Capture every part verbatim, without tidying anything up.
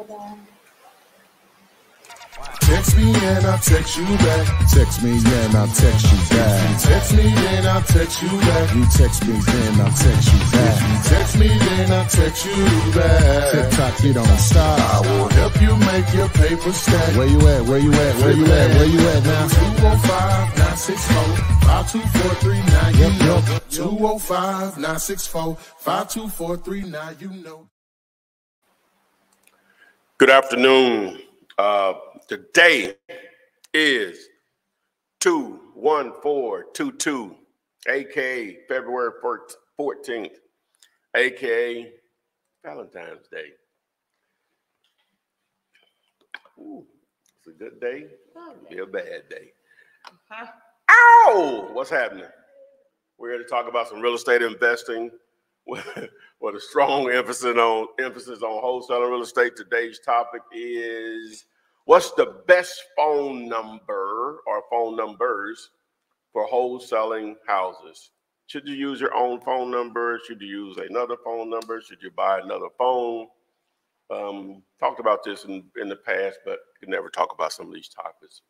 Hold on. Text me and I'll text you back. Text me and I'll text you back. Text me and I'll text you back. You text me and I'll text you back. Text me and I'll text you back. TikTok, you don't stop. I will help you make your paper stack. Where you at? Where you at? Where you at? Where you at now? two oh five, nine six four, five two four three nine. two oh five, nine six four, five two four three nine. You know. Good afternoon. Uh, today is two one four two two, aka February fourteenth, aka Valentine's Day. Ooh, it's a good day. It'll be a bad day. Uh-huh. Ow! What's happening? We're here to talk about some real estate investing with, with a strong emphasis on emphasis on wholesale real estate. Today's topic is: what's the best phone number or phone numbers for wholesaling houses? Should you use your own phone number? Should you use another phone number? Should you buy another phone? Um, talked about this in, in the past, but you can never talk about some of these topics,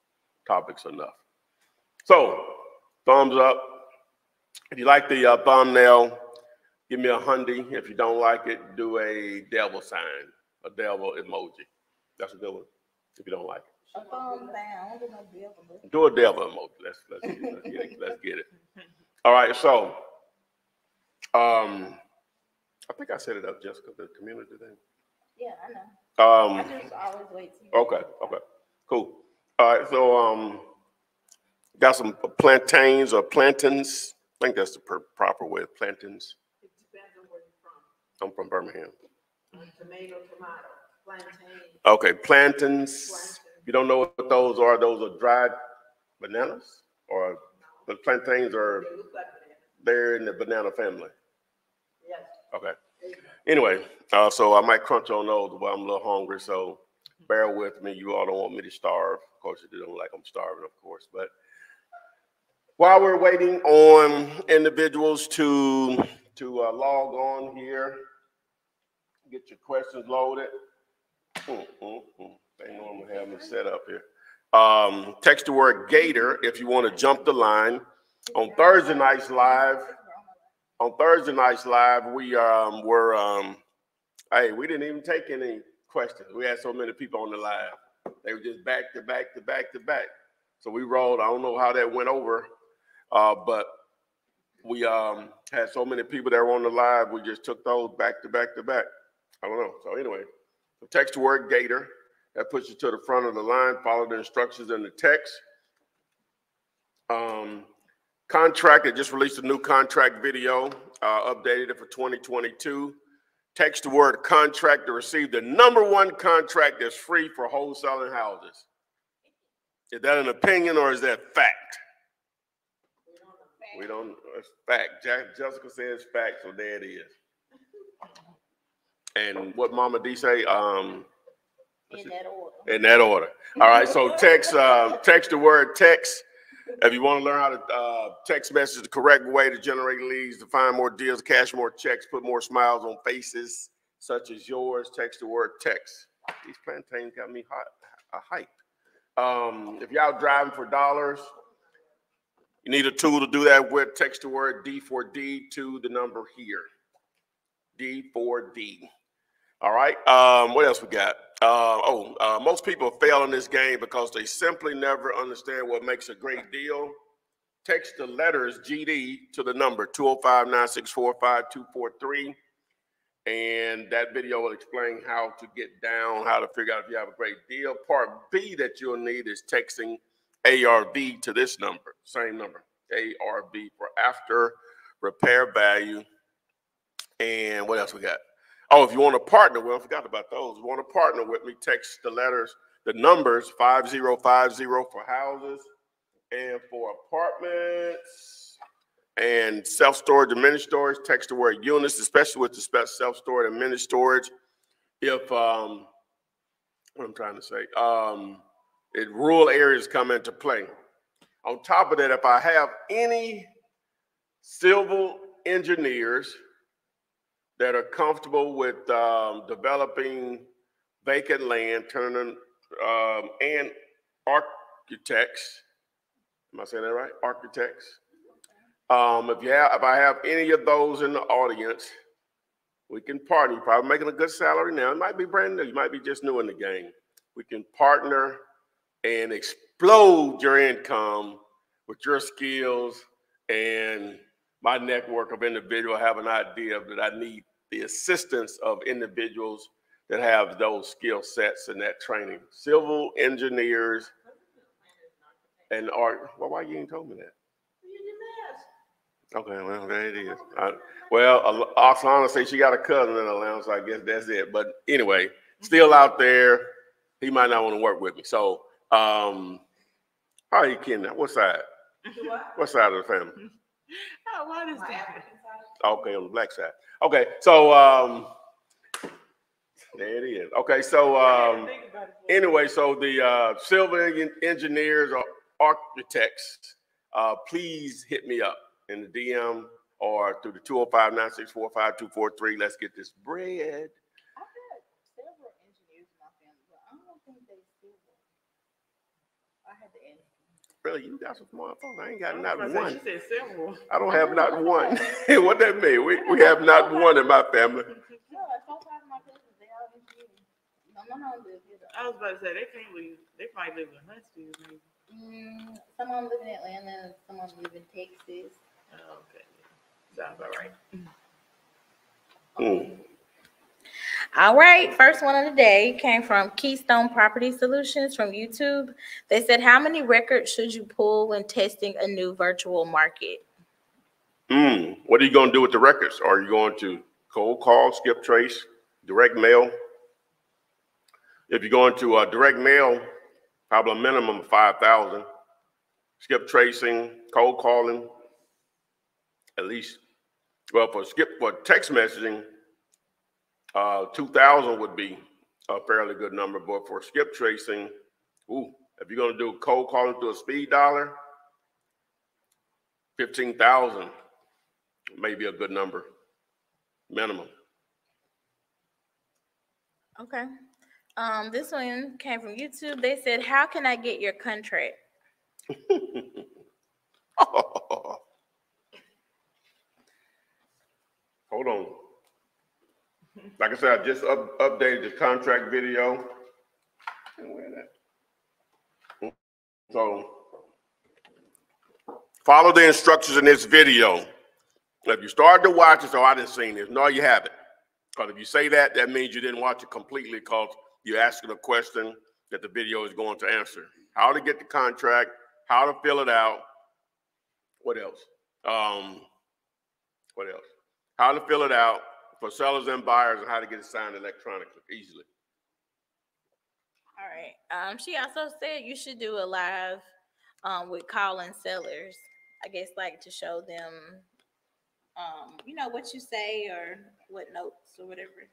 topics enough. So, thumbs up. If you like the uh, thumbnail, give me a hundy. If you don't like it, do a devil sign, a devil emoji. That's a good one. If you don't like it, a thumbs down. Do a devil emoji. Let's let's get it. Let's get it. Let's get it. All right. So, um, I think I set it up just because the community thing. Yeah, I know. Um, I just always wait. Okay. Okay. Cool. All right. So, um, got some plantains or plantains. I think that's the per proper way of plantains. It depends on where you're from. I'm from Birmingham. Tomato, tomato. Plantain. Okay, plantains. Plantain. You don't know what those are. Those are dried bananas, or the plantains are. They look like bananas. They're in the banana family. Yes. Okay. Anyway, uh, so I might crunch on those while I'm a little hungry. So bear with me. You all don't want me to starve. Of course, you don't like I'm starving, of course. But while we're waiting on individuals to to uh, log on here, get your questions loaded. Mm, mm, mm. They normally have me set up here. Um, text the word Gator if you want to jump the line. On Thursday night's live, on Thursday night's live, we um, were, um, hey, we didn't even take any questions. We had so many people on the live. They were just back to back to back to back. So we rolled. I don't know how that went over, uh, but we um, had so many people that were on the live. We just took those back to back to back. I don't know. So anyway. Text the word Gator. That puts you to the front of the line. Follow the instructions in the text. Um, contract, I just released a new contract video. Uh, updated it for twenty twenty-two. Text the word contract to receive the number one contract that's free for wholesaling houses. Is that an opinion or is that fact? We don't know. It's fact. Jack, Jessica says fact, so there it is. And what Mama D say? Um, in that order. In that order. All right. So text, uh, text the word text. If you want to learn how to uh, text message the correct way to generate leads, to find more deals, cash more checks, put more smiles on faces such as yours, text the word text. These plantains got me hot, a hype. Um, if y'all driving for dollars, you need a tool to do that with. Text the word D four D to the number here. D four D. All right. Um, what else we got? Uh, oh, uh, most people fail in this game because they simply never understand what makes a great deal. Text the letters G D to the number two oh five, nine six four, five two four three. And that video will explain how to get down, how to figure out if you have a great deal. Part B that you'll need is texting A R V to this number. Same number. A R V for after repair value. And what else we got? Oh, if you want to partner, well, I forgot about those. If you want to partner with me, text the letters, the numbers five zero five zero for houses and for apartments and self-storage and mini storage. Text the word units, especially with the self-storage and mini storage. If, um, what I'm trying to say, um, if rural areas come into play. On top of that, if I have any civil engineers that are comfortable with um, developing vacant land, turning um, and architects. Am I saying that right? Architects. Um, if you have, if I have any of those in the audience, we can partner. You're probably making a good salary now. It might be brand new. You might be just new in the game. We can partner and explode your income with your skills and my network of individuals. Have an idea that I need the assistance of individuals that have those skill sets and that training. Civil engineers and art. Well, why you ain't told me that? Okay, well, there it is. I, well, Osanna says she got a cousin in the lounge, so I guess that's it. But anyway, still out there. He might not want to work with me. So, um, how are you kidding now? What side? What? What side of the family? Oh, what is that? Okay, on the black side. Okay, so um, there it is. Okay, so um, anyway, so the uh, civil engineers or architects, uh, please hit me up in the D M or through the two oh five, nine six four, five two four three. Let's get this bread. I've got several engineers in my family, but I don't think they do that. I had the energy. Really, you got some smartphones. I ain't got not one. She said several. I don't have not one. What that mean? We we have not one in my family. No, I told five of my cousins they all engineers. My mom lives here. I was about to say they can't live. They probably live in Huntsville, maybe. Mm, some of them live in Atlanta. Some of them live in Texas. Oh, okay. Sounds all right. Mm. All right. First one of the day came from Keystone Property Solutions from YouTube. They said, how many records should you pull when testing a new virtual market? Mm. What are you going to do with the records? Are you going to cold call, skip trace, direct mail? If you're going to uh, direct mail, probably a minimum of five thousand. Skip tracing, cold calling. At least, well, for skip for text messaging, uh, two thousand would be a fairly good number. But for skip tracing, ooh, if you're going to do cold calling through a speed dialer, fifteen thousand may be a good number, minimum. Okay. Um, this one came from YouTube. They said, how can I get your contract? Oh. Hold on. Like I said, I just up, updated the contract video. So follow the instructions in this video. If you started to watch it, so I didn't see this. No, you haven't. Because if you say that, that means you didn't watch it completely because you're asking a question that the video is going to answer. How to get the contract, how to fill it out. What else? Um, what else? How to fill it out for sellers and buyers, and how to get it signed electronically easily. All right. Um, she also said you should do a live um, with calling sellers, I guess, like to show them, um, you know, what you say or what notes or whatever.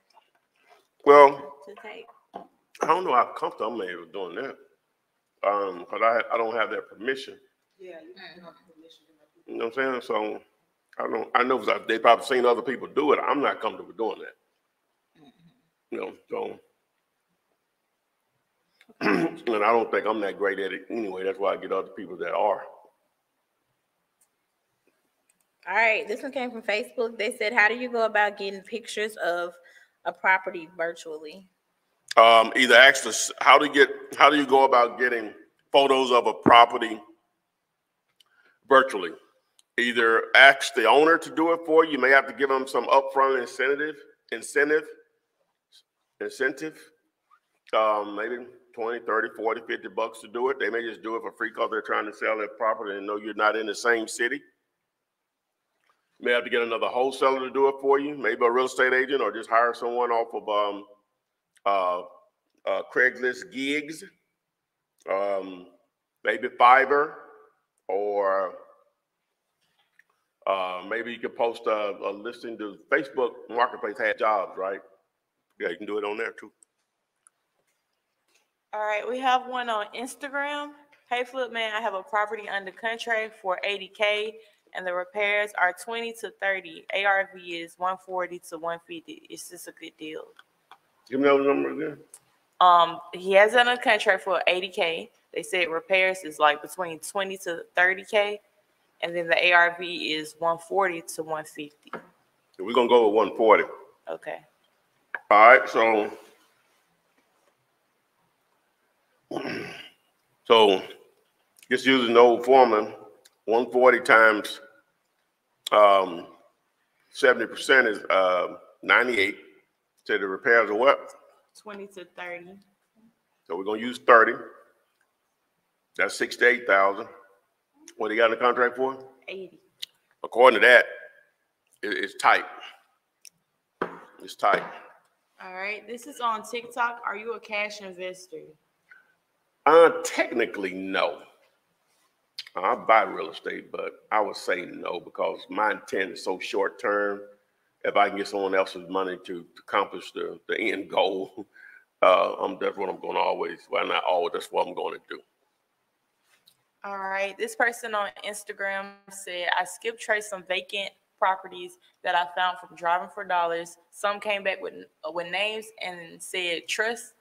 Well, to take. I don't know how comfortable I'm able doing that um, because I, I don't have that permission. Yeah, you don't have permission. You know what I'm saying? So. I don't. I know they probably seen other people do it. I'm not comfortable doing that. Mm-hmm. You know, so and I don't think I'm that great at it anyway. That's why I get other people that are. All right. This one came from Facebook. They said, "How do you go about getting pictures of a property virtually?" Um, either ask the, how to get. How do you go about getting photos of a property virtually? Either ask the owner to do it for you. You may have to give them some upfront incentive, incentive, incentive. Um, maybe twenty, thirty, forty, fifty bucks to do it. They may just do it for free because they're trying to sell their property and know you're not in the same city. You may have to get another wholesaler to do it for you. Maybe a real estate agent, or just hire someone off of um, uh, uh, Craigslist gigs, um, maybe Fiverr, or Uh, maybe you could post a, a listing to Facebook Marketplace had jobs, right? Yeah, you can do it on there too. All right, we have one on Instagram. Hey, Flipman, I have a property under contract for eighty K, and the repairs are twenty to thirty. A R V is one forty to one fifty. It's just a good deal. Give me that number again. Um, he has it under contract for eighty K. They said repairs is like between twenty to thirty K, and then the A R V is one forty to one fifty. We're gonna go with one forty. Okay. All right. So, so just using the old formula, one forty times um, seventy percent is uh, ninety-eight. So the repairs are what? twenty to thirty. So we're gonna use thirty. That's sixty-eight thousand. What do you got in the contract for? eighty. According to that, it, it's tight. It's tight. All right. This is on TikTok. Are you a cash investor? Uh, technically, no. I buy real estate, but I would say no because my intent is so short term. If I can get someone else's money to, to accomplish the, the end goal, uh, I'm, that's what I'm going to always, well, not always, that's what I'm going to do. All right. This person on Instagram said, I skip traced some vacant properties that I found from driving for dollars. Some came back with, with names and said trust.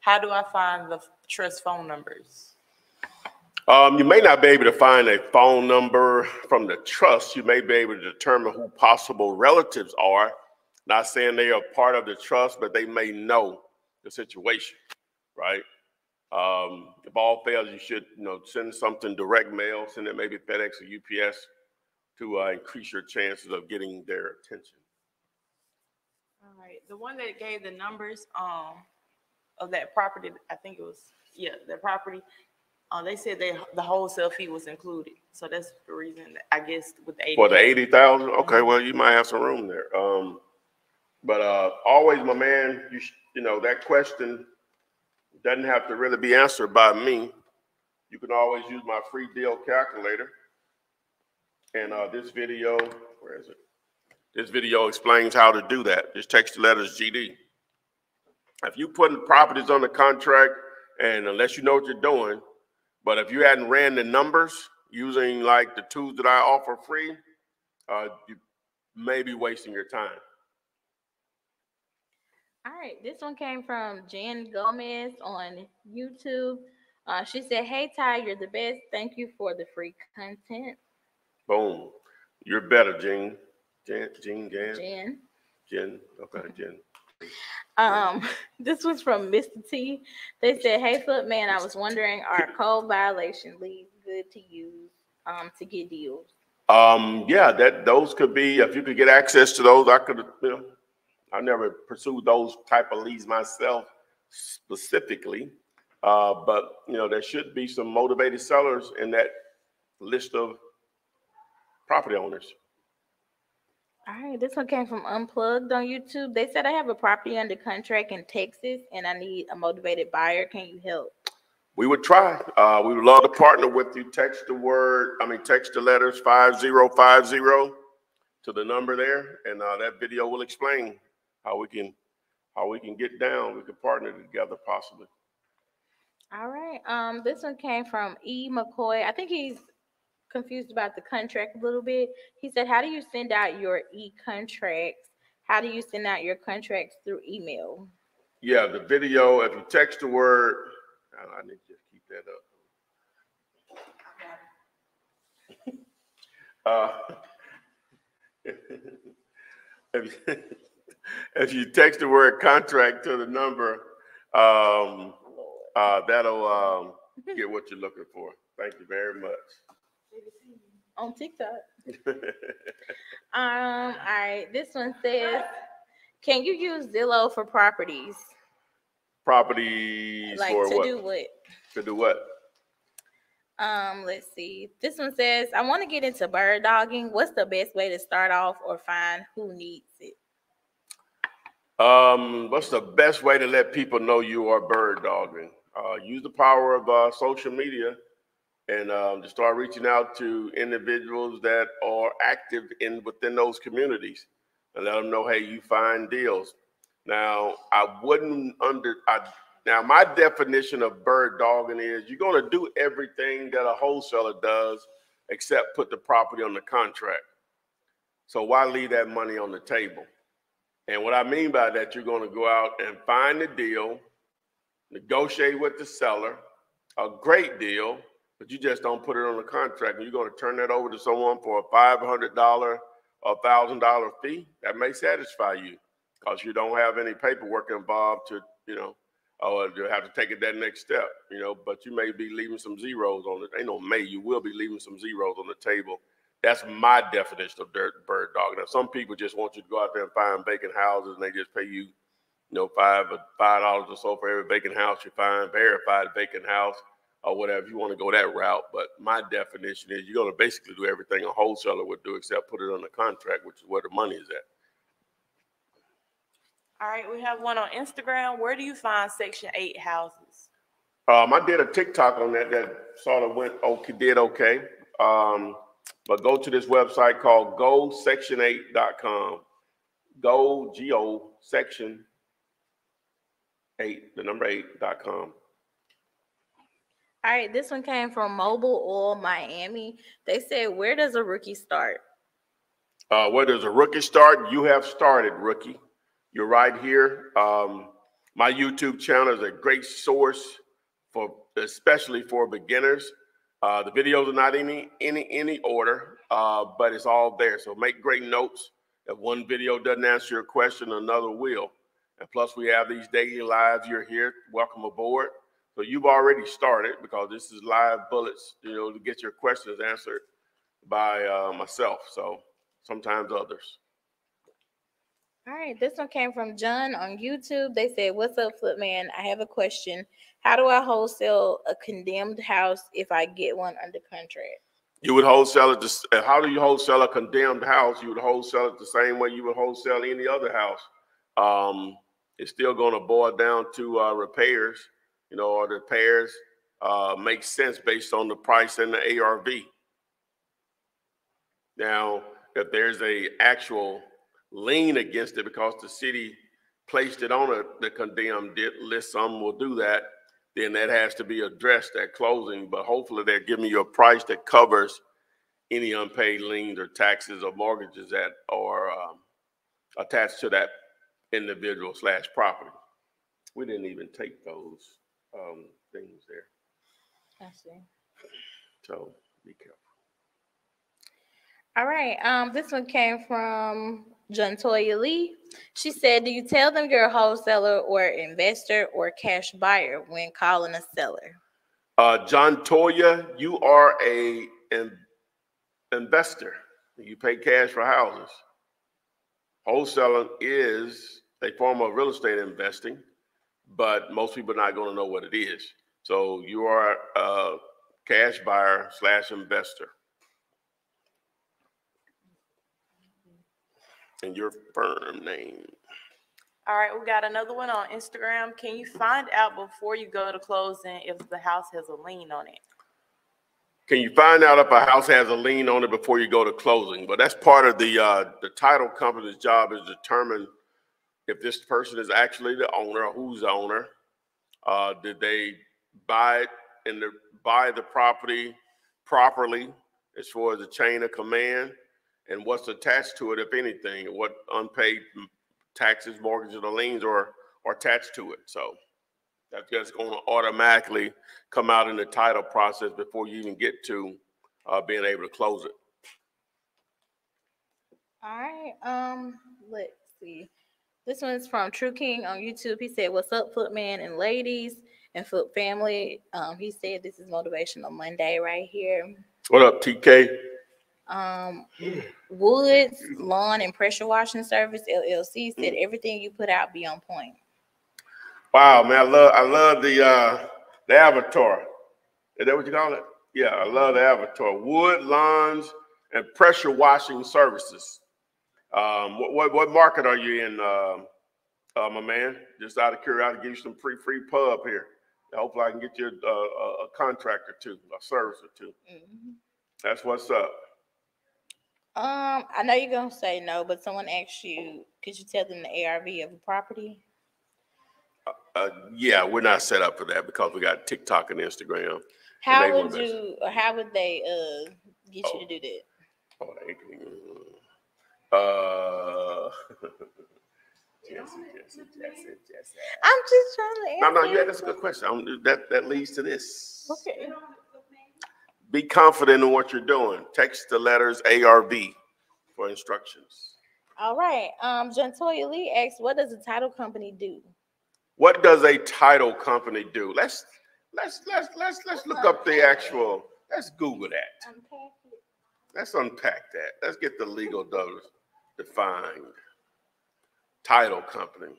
How do I find the trust phone numbers? Um, you may not be able to find a phone number from the trust. You may be able to determine who possible relatives are. Not saying they are part of the trust, but they may know the situation, right? Um, if all fails, you should, you know, send something direct mail, send it maybe FedEx or U P S to uh, increase your chances of getting their attention. All right. The one that gave the numbers um, of that property, I think it was, yeah, that property, uh, they said they, the wholesale fee was included. So that's the reason, I guess, with the eighty thousand. For the eighty thousand? Okay, well, you might have some room there. Um, but uh, always, my man, you, you know, that question doesn't have to really be answered by me. You can always use my free deal calculator. And uh, this video, where is it? This video explains how to do that. Just text the letters G D. If you put properties on the contract, and unless you know what you're doing, but if you hadn't ran the numbers using like the tools that I offer free, uh, you may be wasting your time. All right, this one came from Jan Gomez on YouTube. Uh, she said, hey, Ty, you're the best. Thank you for the free content. Boom. You're better, Jan. Jan, Jan, Jan. Jan. Jan. Okay, Jan. Um, this was from Mister T. They said, hey, Flipman, I was wondering, are code violation leads good to use um, to get deals? Um, yeah, that those could be, if you could get access to those, I could, you know, I never pursued those type of leads myself specifically, uh, but you know there should be some motivated sellers in that list of property owners. All right, this one came from Unplugged on YouTube. They said I have a property under contract in Texas and I need a motivated buyer. Can you help? We would try. Uh, we would love to partner with you. Text the word, I mean, text the letters five zero five zero to the number there, and uh, that video will explain how we can how we can get down. We can partner together possibly. All right. Um, this one came from E McCoy. I think he's confused about the contract a little bit. He said, how do you send out your e-contracts? How do you send out your contracts through email? Yeah, the video, if you text the word, I need to just keep that up. uh, if, you, if you text the word contract to the number, um, uh, that'll um, get what you're looking for. Thank you very much. On TikTok. um, all right. This one says, can you use Zillow for properties? Properties like for to what? do what? To do what? Um, let's see. This one says, I want to get into bird dogging. What's the best way to start off or find who needs it? Um, what's the best way to let people know you are bird dogging? Uh, use the power of uh, social media and um, to start reaching out to individuals that are active in within those communities and let them know, hey, you find deals. Now, I wouldn't under... I, Now, my definition of bird dogging is you're going to do everything that a wholesaler does except put the property on the contract. So why leave that money on the table? And what I mean by that, you're going to go out and find the deal, negotiate with the seller, a great deal, but you just don't put it on the contract, and you're going to turn that over to someone for a five hundred dollars or one thousand dollars fee. That may satisfy you because you don't have any paperwork involved to, you know, or you have to take it that next step, you know, but you may be leaving some zeros on it. Ain't no may, you will be leaving some zeros on the table. That's my definition of dirt bird dog. Now, some people just want you to go out there and find vacant houses, and they just pay you, you know, five or five dollars or so for every vacant house you find, verified vacant house or whatever. You want to go that route. But my definition is you're going to basically do everything a wholesaler would do except put it on the contract, which is where the money is at. All right, we have one on Instagram. Where do you find Section eight houses? Um, I did a TikTok on that that sort of went okay, did okay. Um, but go to this website called Go Section eight dot com. Go, G O, Section eight, the number eight dot com. All right, this one came from Mobile Oil Miami. They said, where does a rookie start? Uh, where does a rookie start? You have started, rookie. You're right here. Um, my YouTube channel is a great source for, especially for beginners. Uh, the videos are not in any, any, any order, uh, but it's all there. So make great notes. If one video doesn't answer your question, another will. And plus we have these daily lives. You're here. Welcome aboard. So you've already started because this is live bullets, you know, to get your questions answered by uh, myself. So sometimes others. All right, this one came from John on YouTube. They said, what's up, Flipman? I have a question. How do I wholesale a condemned house if I get one under contract? You would wholesale it. To, how do you wholesale a condemned house? You would wholesale it the same way you would wholesale any other house. Um, it's still going to boil down to uh, repairs, you know, or the repairs uh, make sense based on the price and the A R V. Now, if there's a actual lean against it because the city placed it on a, the condemned list, some will do that, then that has to be addressed at closing. But hopefully they're giving you a price that covers any unpaid liens or taxes or mortgages that are um, attached to that individual slash property. We didn't even take those um, things there. I see. So be careful. All right. Um, this one came from John Toya Lee. She said, do you tell them you're a wholesaler or investor or cash buyer when calling a seller? Uh, John Toya, you are a an investor. You pay cash for houses. Wholesaling is a form of real estate investing, but most people are not going to know what it is. So you are a cash buyer slash investor. And your firm name. All right, we got another one on Instagram. Can you find out before you go to closing if the house has a lien on it? Can you find out if a house has a lien on it before you go to closing? But that's part of the uh, the title company's job is determine if this person is actually the owner or who's the owner. Uh, did they buy it and buy the property properly as far as the chain of command? And what's attached to it, if anything, what unpaid taxes, mortgages, or liens are, are attached to it. So that's just going to automatically come out in the title process before you even get to uh, being able to close it. All right. Um, let's see. This one's from True King on YouTube. He said, what's up, Flipman and ladies and Flip family? Um, he said this is Motivational Monday right here. What up, T K? Um, Woods Lawn and Pressure Washing Service L L C said everything you put out be on point. Wow, man, I love I love the uh the avatar. Is that what you call it? Yeah, I love the avatar. Wood Lawns and Pressure Washing Services. Um, what what, what market are you in, um, uh, my man? Just out of curiosity, I'll give you some free free pub here. Hopefully, I can get you a, a, a contract or two, a service or two. Mm-hmm. That's what's up. Um, I know you're going to say no, but someone asked you, could you tell them the A R V of the property? Uh, uh, yeah, we're not set up for that because we got TikTok and Instagram. How and would you, or how would they uh, get oh. you to do that? Oh, they, uh, yes, yes, yes, yes, yes, yes. I'm just trying to answer. No, no, you had, that's a good question. I'm, that, that leads to this. Okay. Be confident in what you're doing. Text the letters A R V for instructions. All right. Um, John Toya Lee asks, what does a title company do? What does a title company do? Let's let's let's let's let's look up the actual. Let's Google that. Unpack it. Let's unpack that. Let's get the legal defined. Title company.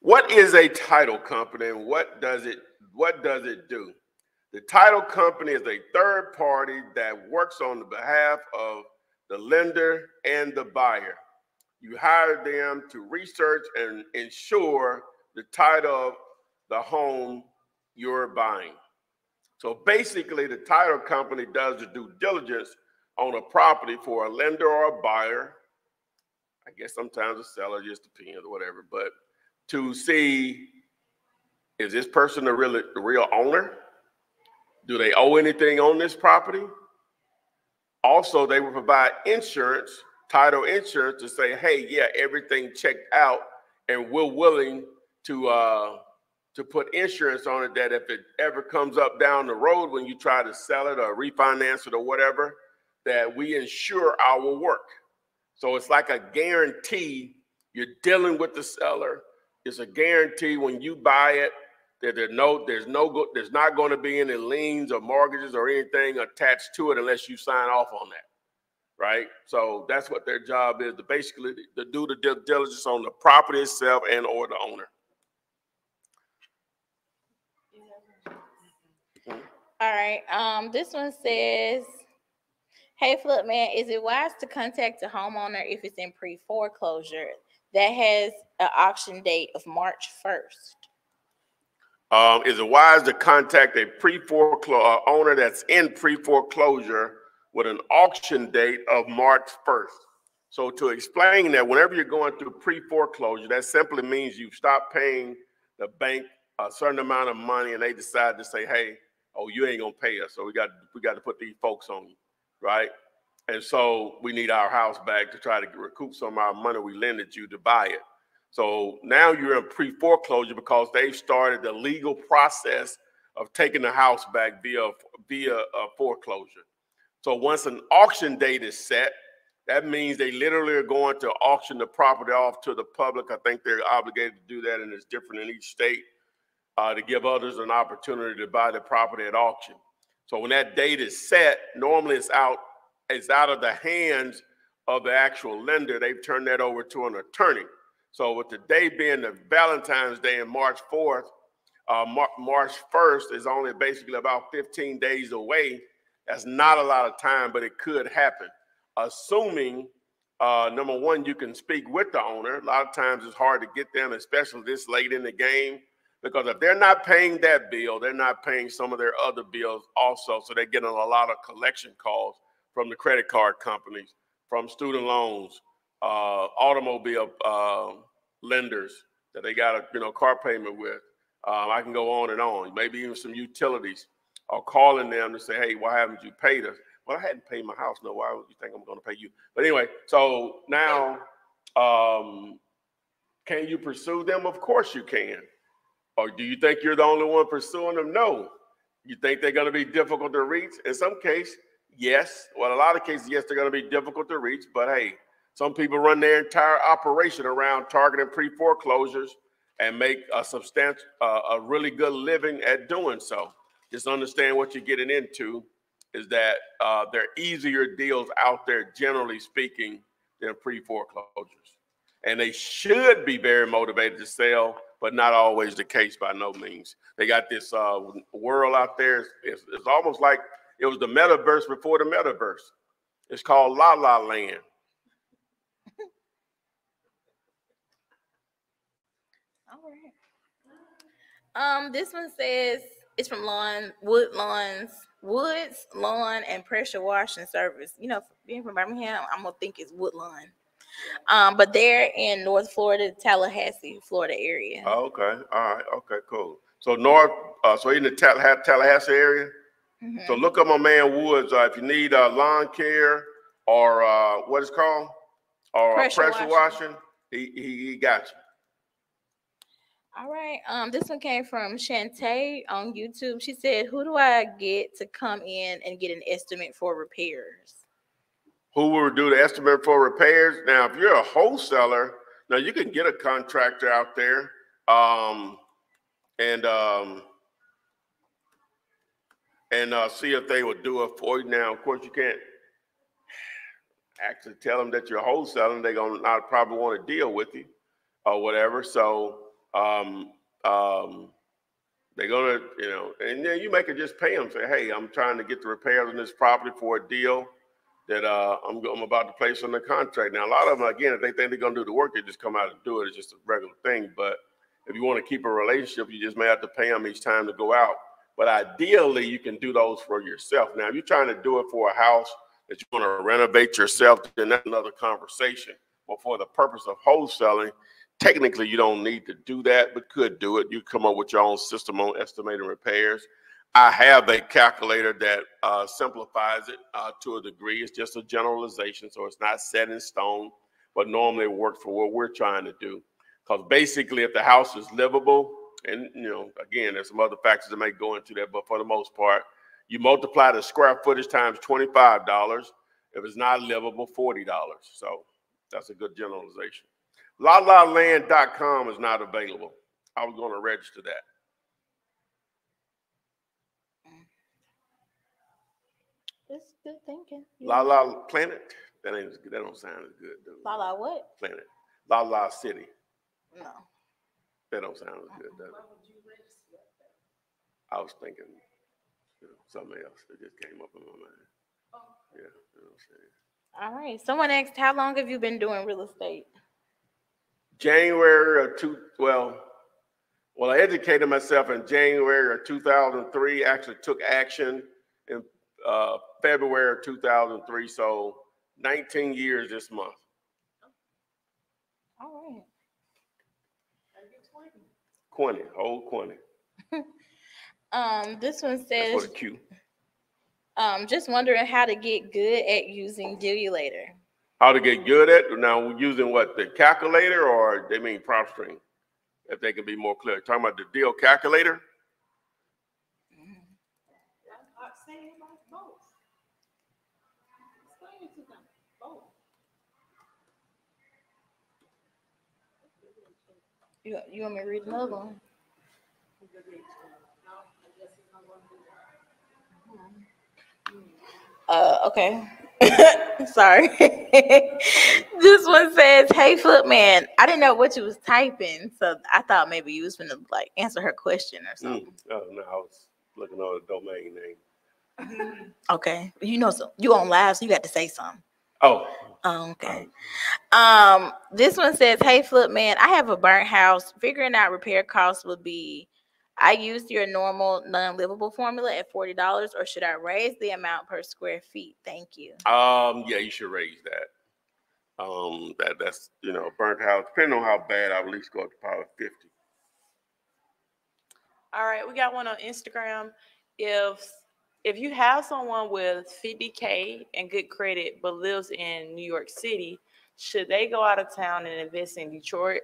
What is a title company? And what does it what does it do? The title company is a third party that works on the behalf of the lender and the buyer. You hire them to research and ensure the title of the home you're buying. So basically, the title company does the due diligence on a property for a lender or a buyer. I guess sometimes a seller, just depends or whatever, but to see, is this person the real, the real owner? Do they owe anything on this property? Also, they will provide insurance, title insurance, to say, hey, yeah, everything checked out, and we're willing to uh, to put insurance on it that if it ever comes up down the road when you try to sell it or refinance it or whatever, that we insure our work. So it's like a guarantee. You're dealing with the seller. It's a guarantee when you buy it that there's no, there's no go, there's not going to be any liens or mortgages or anything attached to it unless you sign off on that, right? So that's what their job is, to basically to do the due diligence on the property itself and or the owner. All right. Um, this one says, hey, Flipman, is it wise to contact a homeowner if it's in pre-foreclosure that has an auction date of March first? Um, is it wise to contact a pre-foreclosure owner that's in pre-foreclosure with an auction date of March first? So to explain that, whenever you're going through pre-foreclosure, that simply means you've stopped paying the bank a certain amount of money and they decide to say, hey, oh, you ain't gonna pay us, so we got we got to put these folks on you. Right. And so we need our house back to try to recoup some of our money we lended you to buy it. So now you're in pre-foreclosure because they've started the legal process of taking the house back via via a foreclosure. So once an auction date is set, that means they literally are going to auction the property off to the public. I think they're obligated to do that, and it's different in each state, uh, to give others an opportunity to buy the property at auction. So when that date is set, normally it's out, it's out of the hands of the actual lender. They've turned that over to an attorney. So with today being the Valentine's Day and March fourth, uh, March first is only basically about fifteen days away. That's not a lot of time, but it could happen. Assuming, uh, number one, you can speak with the owner. A lot of times it's hard to get them, especially this late in the game. Because if they're not paying that bill, they're not paying some of their other bills also. So they're getting a lot of collection calls from the credit card companies, from student loans, uh, automobile uh, lenders that they got a you know car payment with. Um, I can go on and on. Maybe even some utilities are calling them to say, hey, why haven't you paid us? Well, I hadn't paid my house. No, why would you think I'm going to pay you? But anyway, so now um, can you pursue them? Of course you can. Or do you think you're the only one pursuing them? No. You think they're going to be difficult to reach? In some cases, yes. Well, a lot of cases, yes, they're going to be difficult to reach. But, hey, some people run their entire operation around targeting pre-foreclosures and make a substantial, uh, a really good living at doing so. Just understand what you're getting into is that uh, there are easier deals out there, generally speaking, than pre-foreclosures. And they should be very motivated to sell, but not always the case by no means. They got this uh, world out there. It's, it's, it's almost like it was the metaverse before the metaverse. It's called La La Land. All right. Um, this one says, it's from Lawn, Wood Lawns, Woods Lawn and Pressure Washing Service. You know, being from Birmingham, I'm going to think it's Wood Lawn. Um, but they're in North Florida, Tallahassee, Florida area. Oh, okay. All right. Okay, cool. So North, uh, so in the Tall Tallahassee area. Mm-hmm. So look up my man Woods. Uh, if you need uh, lawn care or uh, what it's called, or pressure, pressure washing, washing he, he he got you. All right. Um, this one came from Shantae on YouTube. She said, who do I get to come in and get an estimate for repairs? Who will do the estimate for repairs? Now, if you're a wholesaler, now you can get a contractor out there. Um, and um, and uh, see if they would do it for you. Now, of course, you can't actually tell them that you're wholesaling. They're going to not probably want to deal with you or whatever. So, Um, um, they're gonna, you know, and then you make it just pay them. Say, hey, I'm trying to get the repairs on this property for a deal that uh, I'm, I'm about to place on the contract. Now, a lot of them, again, if they think they're gonna do the work, they just come out and do it. It's just a regular thing. But if you want to keep a relationship, you just may have to pay them each time to go out. But ideally, you can do those for yourself. Now, if you're trying to do it for a house that you want to renovate yourself, then that's another conversation. But for the purpose of wholesaling, technically, you don't need to do that, but could do it. You come up with your own system on estimating repairs. I have a calculator that uh, simplifies it uh, to a degree. It's just a generalization, so it's not set in stone, but normally it works for what we're trying to do. Because basically, if the house is livable, and, you know, again, there's some other factors that may go into that, but for the most part, you multiply the square footage times twenty-five dollars. If it's not livable, forty dollars. So that's a good generalization. la la land dot com is not available. I was going to register that. That's good thinking. La La Planet. That ain't that don't sound as good, dude. La La what? Planet. La La City. No. That don't sound as good, does it? Why would you register that? I was thinking, you know, something else. It just came up in my mind. Oh. Yeah. You know what I'm saying? All right. Someone asked, how long have you been doing real estate? January of two, well, well, I educated myself in January of two thousand three, actually took action in uh, February of two thousand three. So nineteen years this month. All right. twenty, old twenty. um, this one says, that's for the Q. Um, just wondering how to get good at using Dealulator. How to get good at now using what, the calculator, or they mean PropStream? If they can be more clear, talking about the deal calculator. Mm. I'm saying like both. Explain it to them both. You you want me to read another one? Uh, okay. Sorry. This one says, hey, Flipman, I didn't know what you was typing, so I thought maybe you was going to, like, answer her question or something. Mm. Oh, no, I was looking on the domain name. Okay. You know, so you on live, so you got to say something. Oh. Oh, okay. Um, this one says, hey, Flipman, I have a burnt house. Figuring out repair costs would be, I used your normal non-livable formula at forty dollars, or should I raise the amount per square feet? Thank you. Um, yeah, you should raise that. Um, that that's, you know, burnt house. Depending on how bad, I would at least go up to probably fifty. All right, we got one on Instagram. If if you have someone with fifty K and good credit but lives in New York City, should they go out of town and invest in Detroit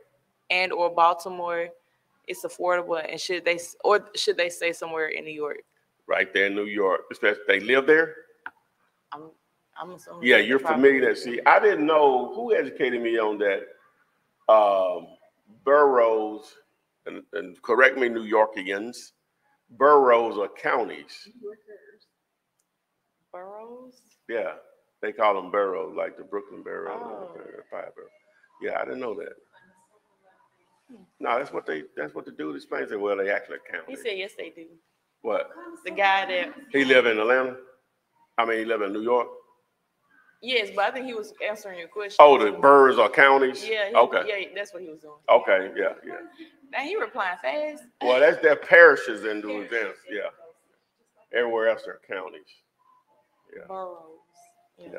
and or Baltimore? It's affordable, and should they or should they stay somewhere in New York? Right there in New York, especially if they live there. I'm, I'm assuming. Yeah, you're familiar with that. See, I didn't know who educated me on that. Um, boroughs, and, and correct me, New Yorkians, boroughs are counties. Boroughs. Yeah, they call them boroughs, like the Brooklyn borough, oh. the Fiverr. Yeah, I didn't know that. No, that's what they. That's what the dude explains. They, well, they actually count. He said, yes, they do. What? The guy that he lived in Atlanta. I mean, he lived in New York. Yes, but I think he was answering your question. Oh, the boroughs or counties? Yeah. He, okay. Yeah, that's what he was doing. Okay. Yeah. Yeah. Now he replying fast. Well, that's their parishes in Louisiana. Yeah. Everywhere else are counties. Yeah. Boroughs. Yeah. yeah.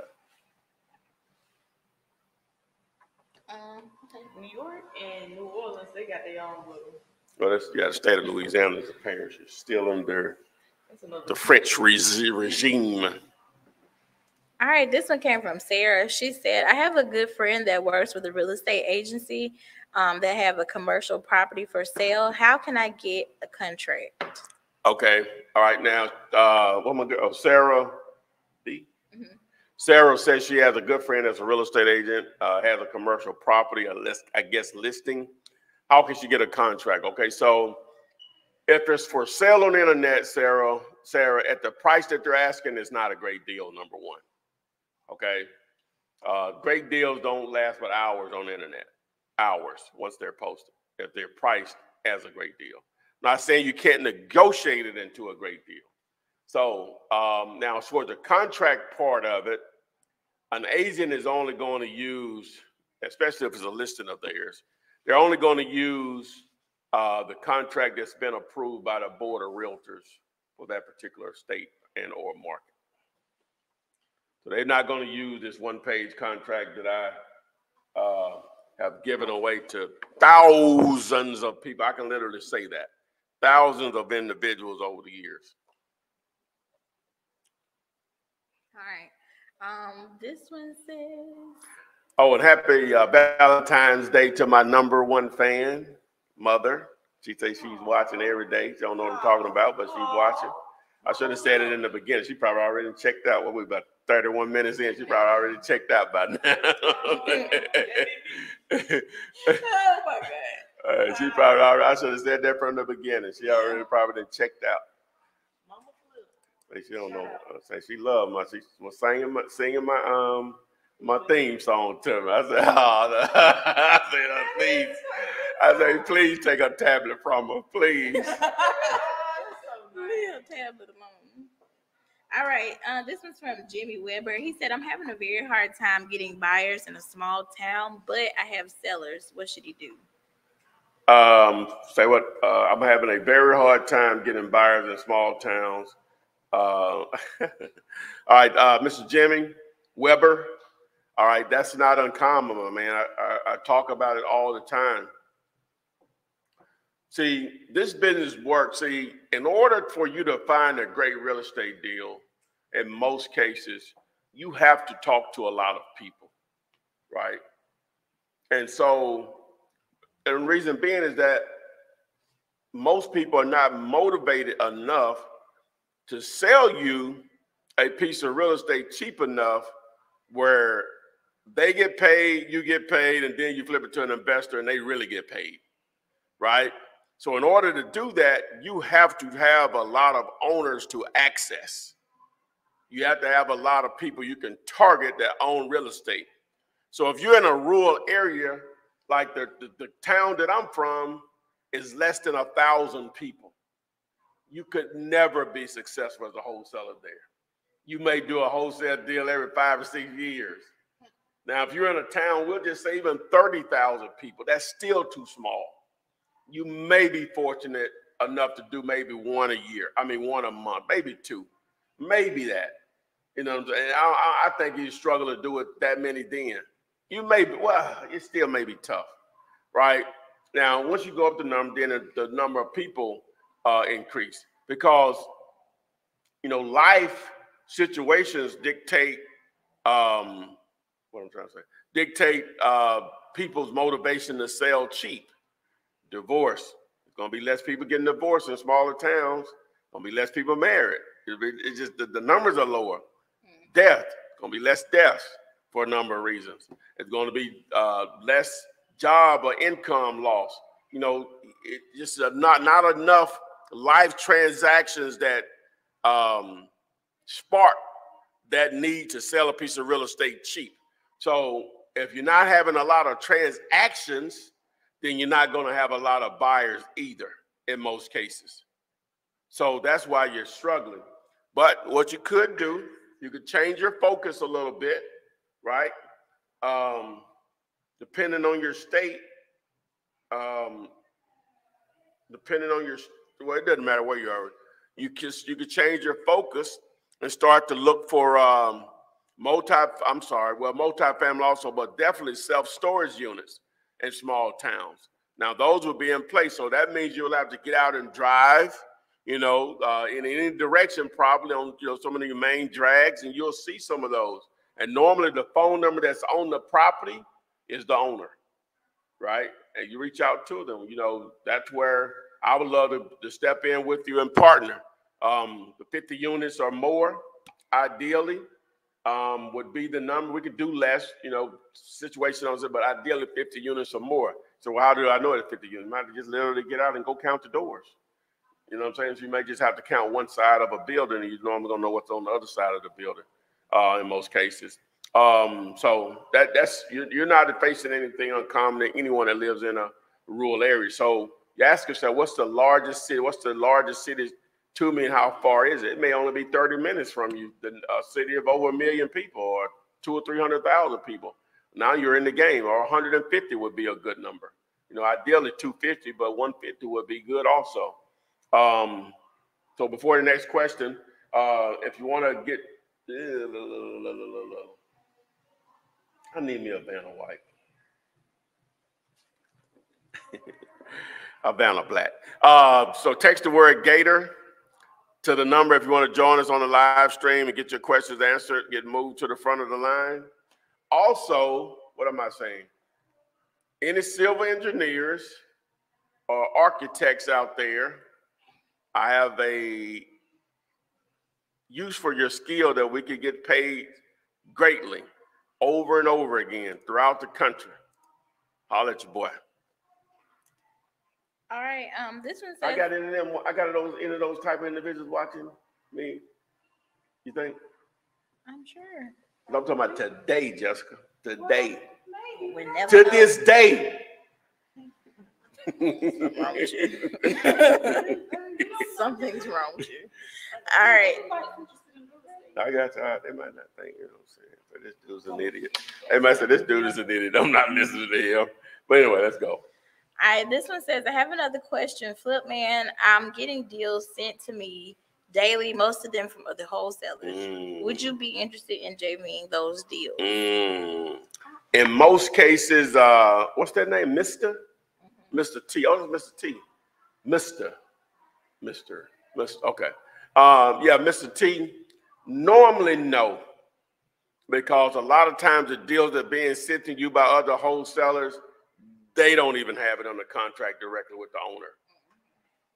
Um, New York and New Orleans, they got their own little. Well, that's, yeah, the state of Louisiana is a parish. It's still under the French re regime. All right, this one came from Sarah. She said, I have a good friend that works with a real estate agency um, that have a commercial property for sale. How can I get a contract? Okay. All right. Now, uh, what am I doing? Oh, Sarah B. Mm-hmm. Sarah says she has a good friend that's a real estate agent, uh, has a commercial property, a list, I guess, listing. How can she get a contract? Okay. So if it's for sale on the internet, Sarah, Sarah, at the price that they're asking, it's not a great deal, number one. Okay, uh, great deals don't last but hours on the internet. Hours once they're posted, if they're priced as a great deal. I'm not saying you can't negotiate it into a great deal. So um, now, as for the contract part of it, an agent is only going to use, especially if it's a listing of theirs, they're only going to use uh, the contract that's been approved by the board of realtors for that particular state and or market. So they're not going to use this one-page contract that I uh, have given away to thousands of people. I can literally say that. Thousands of individuals over the years. All right. Um, this one says... Oh, and happy uh, Valentine's Day to my number one fan, mother. She says she's watching every day. She don't know what I'm talking about, but she's watching. I should have said it in the beginning. She probably already checked out what we about thirty-one minutes in, she probably already checked out by now. Oh my God. Uh, she probably already, I should have said that from the beginning. She already probably checked out. Mama Flip. She don't know. Say she loved my, she was singing my, singing my, um, my theme song to me. I said, oh, I said, oh, please. I said, please take a tablet from her, please. Tablet alone. All right, uh, this one's from Jimmy Weber. He said, I'm having a very hard time getting buyers in a small town, but I have sellers. What should he do? Um, say what? Uh, I'm having a very hard time getting buyers in small towns. Uh, all right, uh, Mister Jimmy Weber. All right, that's not uncommon, my man. I, I, I talk about it all the time. See, this business works. See, in order for you to find a great real estate deal, in most cases, you have to talk to a lot of people, right? And so, and the reason being is that most people are not motivated enough to sell you a piece of real estate cheap enough where they get paid, you get paid, and then you flip it to an investor and they really get paid, right? So in order to do that, you have to have a lot of owners to access. You have to have a lot of people you can target that own real estate. So if you're in a rural area, like the, the, the town that I'm from is less than a thousand people, you could never be successful as a wholesaler there. You may do a wholesale deal every five or six years. Now, if you're in a town, we'll just say even thirty thousand people, that's still too small. You may be fortunate enough to do maybe one a year. I mean, one a month, maybe two, maybe that. You know what I'm saying? I, I think you struggle to do it that many then. You may be, well, it still may be tough, right? Now, once you go up the number, then the, the number of people uh, increase because, you know, life situations dictate, um, what I'm trying to say, dictate uh, people's motivation to sell cheap. Divorce. It's gonna be less people getting divorced in smaller towns. Gonna be less people married. It's just the, the numbers are lower. Mm. Death. Gonna be less deaths for a number of reasons. It's gonna be uh, less job or income loss. You know, it just uh, not not enough life transactions that um, spark that need to sell a piece of real estate cheap. So if you're not having a lot of transactions, then you're not going to have a lot of buyers either in most cases. So that's why you're struggling. But what you could do, you could change your focus a little bit, right? Um, depending on your state, um, depending on your, well, it doesn't matter where you are. You could, you could change your focus and start to look for um, multi, I'm sorry, well, multifamily also, but definitely self-storage units in small towns. Now those will be in place. So that means you'll have to get out and drive, you know, uh, in any direction, probably on you know some of the main drags, and you'll see some of those. And normally the phone number that's on the property is the owner, right? And you reach out to them. You know, that's where I would love to, to step in with you and partner. Um, the fifty units or more, ideally, um, would be the number. We could do less, you know, situation on it, but ideally fifty units or more. So how do I know it's fifty units? You might have to just literally get out and go count the doors. You know what I'm saying? So you may just have to count one side of a building, and you normally don't know what's on the other side of the building uh, in most cases. Um, so that that's you're not facing anything uncommon to anyone that lives in a rural area. So you ask yourself, what's the largest city? What's the largest city to me, and how far is it? It may only be thirty minutes from you, the uh, city of over a million people or two or three hundred thousand people. Now you're in the game, or one hundred fifty would be a good number. You know, ideally two fifty, but one fifty would be good also. Um, so before the next question, uh, if you want to get, I need me a Vanna White, a Vanna Black. Uh, so text the word Gator to the number if you want to join us on the live stream and get your questions answered, get moved to the front of the line. Also, what am I saying? Any civil engineers or architects out there, I have a use for your skill that we could get paid greatly over and over again throughout the country. Holler at your boy. All right. Um, this one says I got any of them. I got those any of those type of individuals watching me. You think? I'm sure. I'm talking about today, Jessica. Today. Well, to this day. Something's wrong with you. All right. I got tired. They might not think, you know what I'm saying? But this dude's an idiot. They might say, this dude is an idiot. I'm not listening to him. But anyway, let's go. All right. This one says, I have another question. Flip, man, I'm getting deals sent to me daily, most of them from other wholesalers. Mm. Would you be interested in J V-ing those deals? Mm. In most cases, uh, what's that name? Mister? Mm-hmm. Mister T. Oh, Mister T. Mister. Mister. Mister. Okay. Um, yeah, Mister T. Normally, no. Because a lot of times the deals that are being sent to you by other wholesalers, they don't even have it on the contract directly with the owner.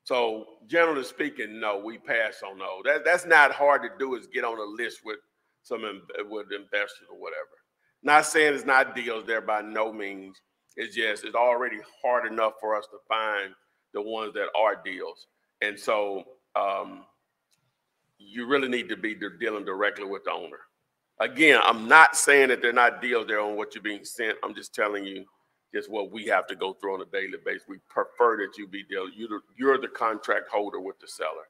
So generally speaking, no, we pass on those. That, that's not hard to do, is get on a list with some with investors or whatever. Not saying it's not deals there by no means. It's just it's already hard enough for us to find the ones that are deals. And so um, you really need to be dealing directly with the owner. Again, I'm not saying that they're not deals there on what you're being sent. I'm just telling you. It's what we have to go through on a daily basis. We prefer that you be dealing. You're, you're the contract holder with the seller.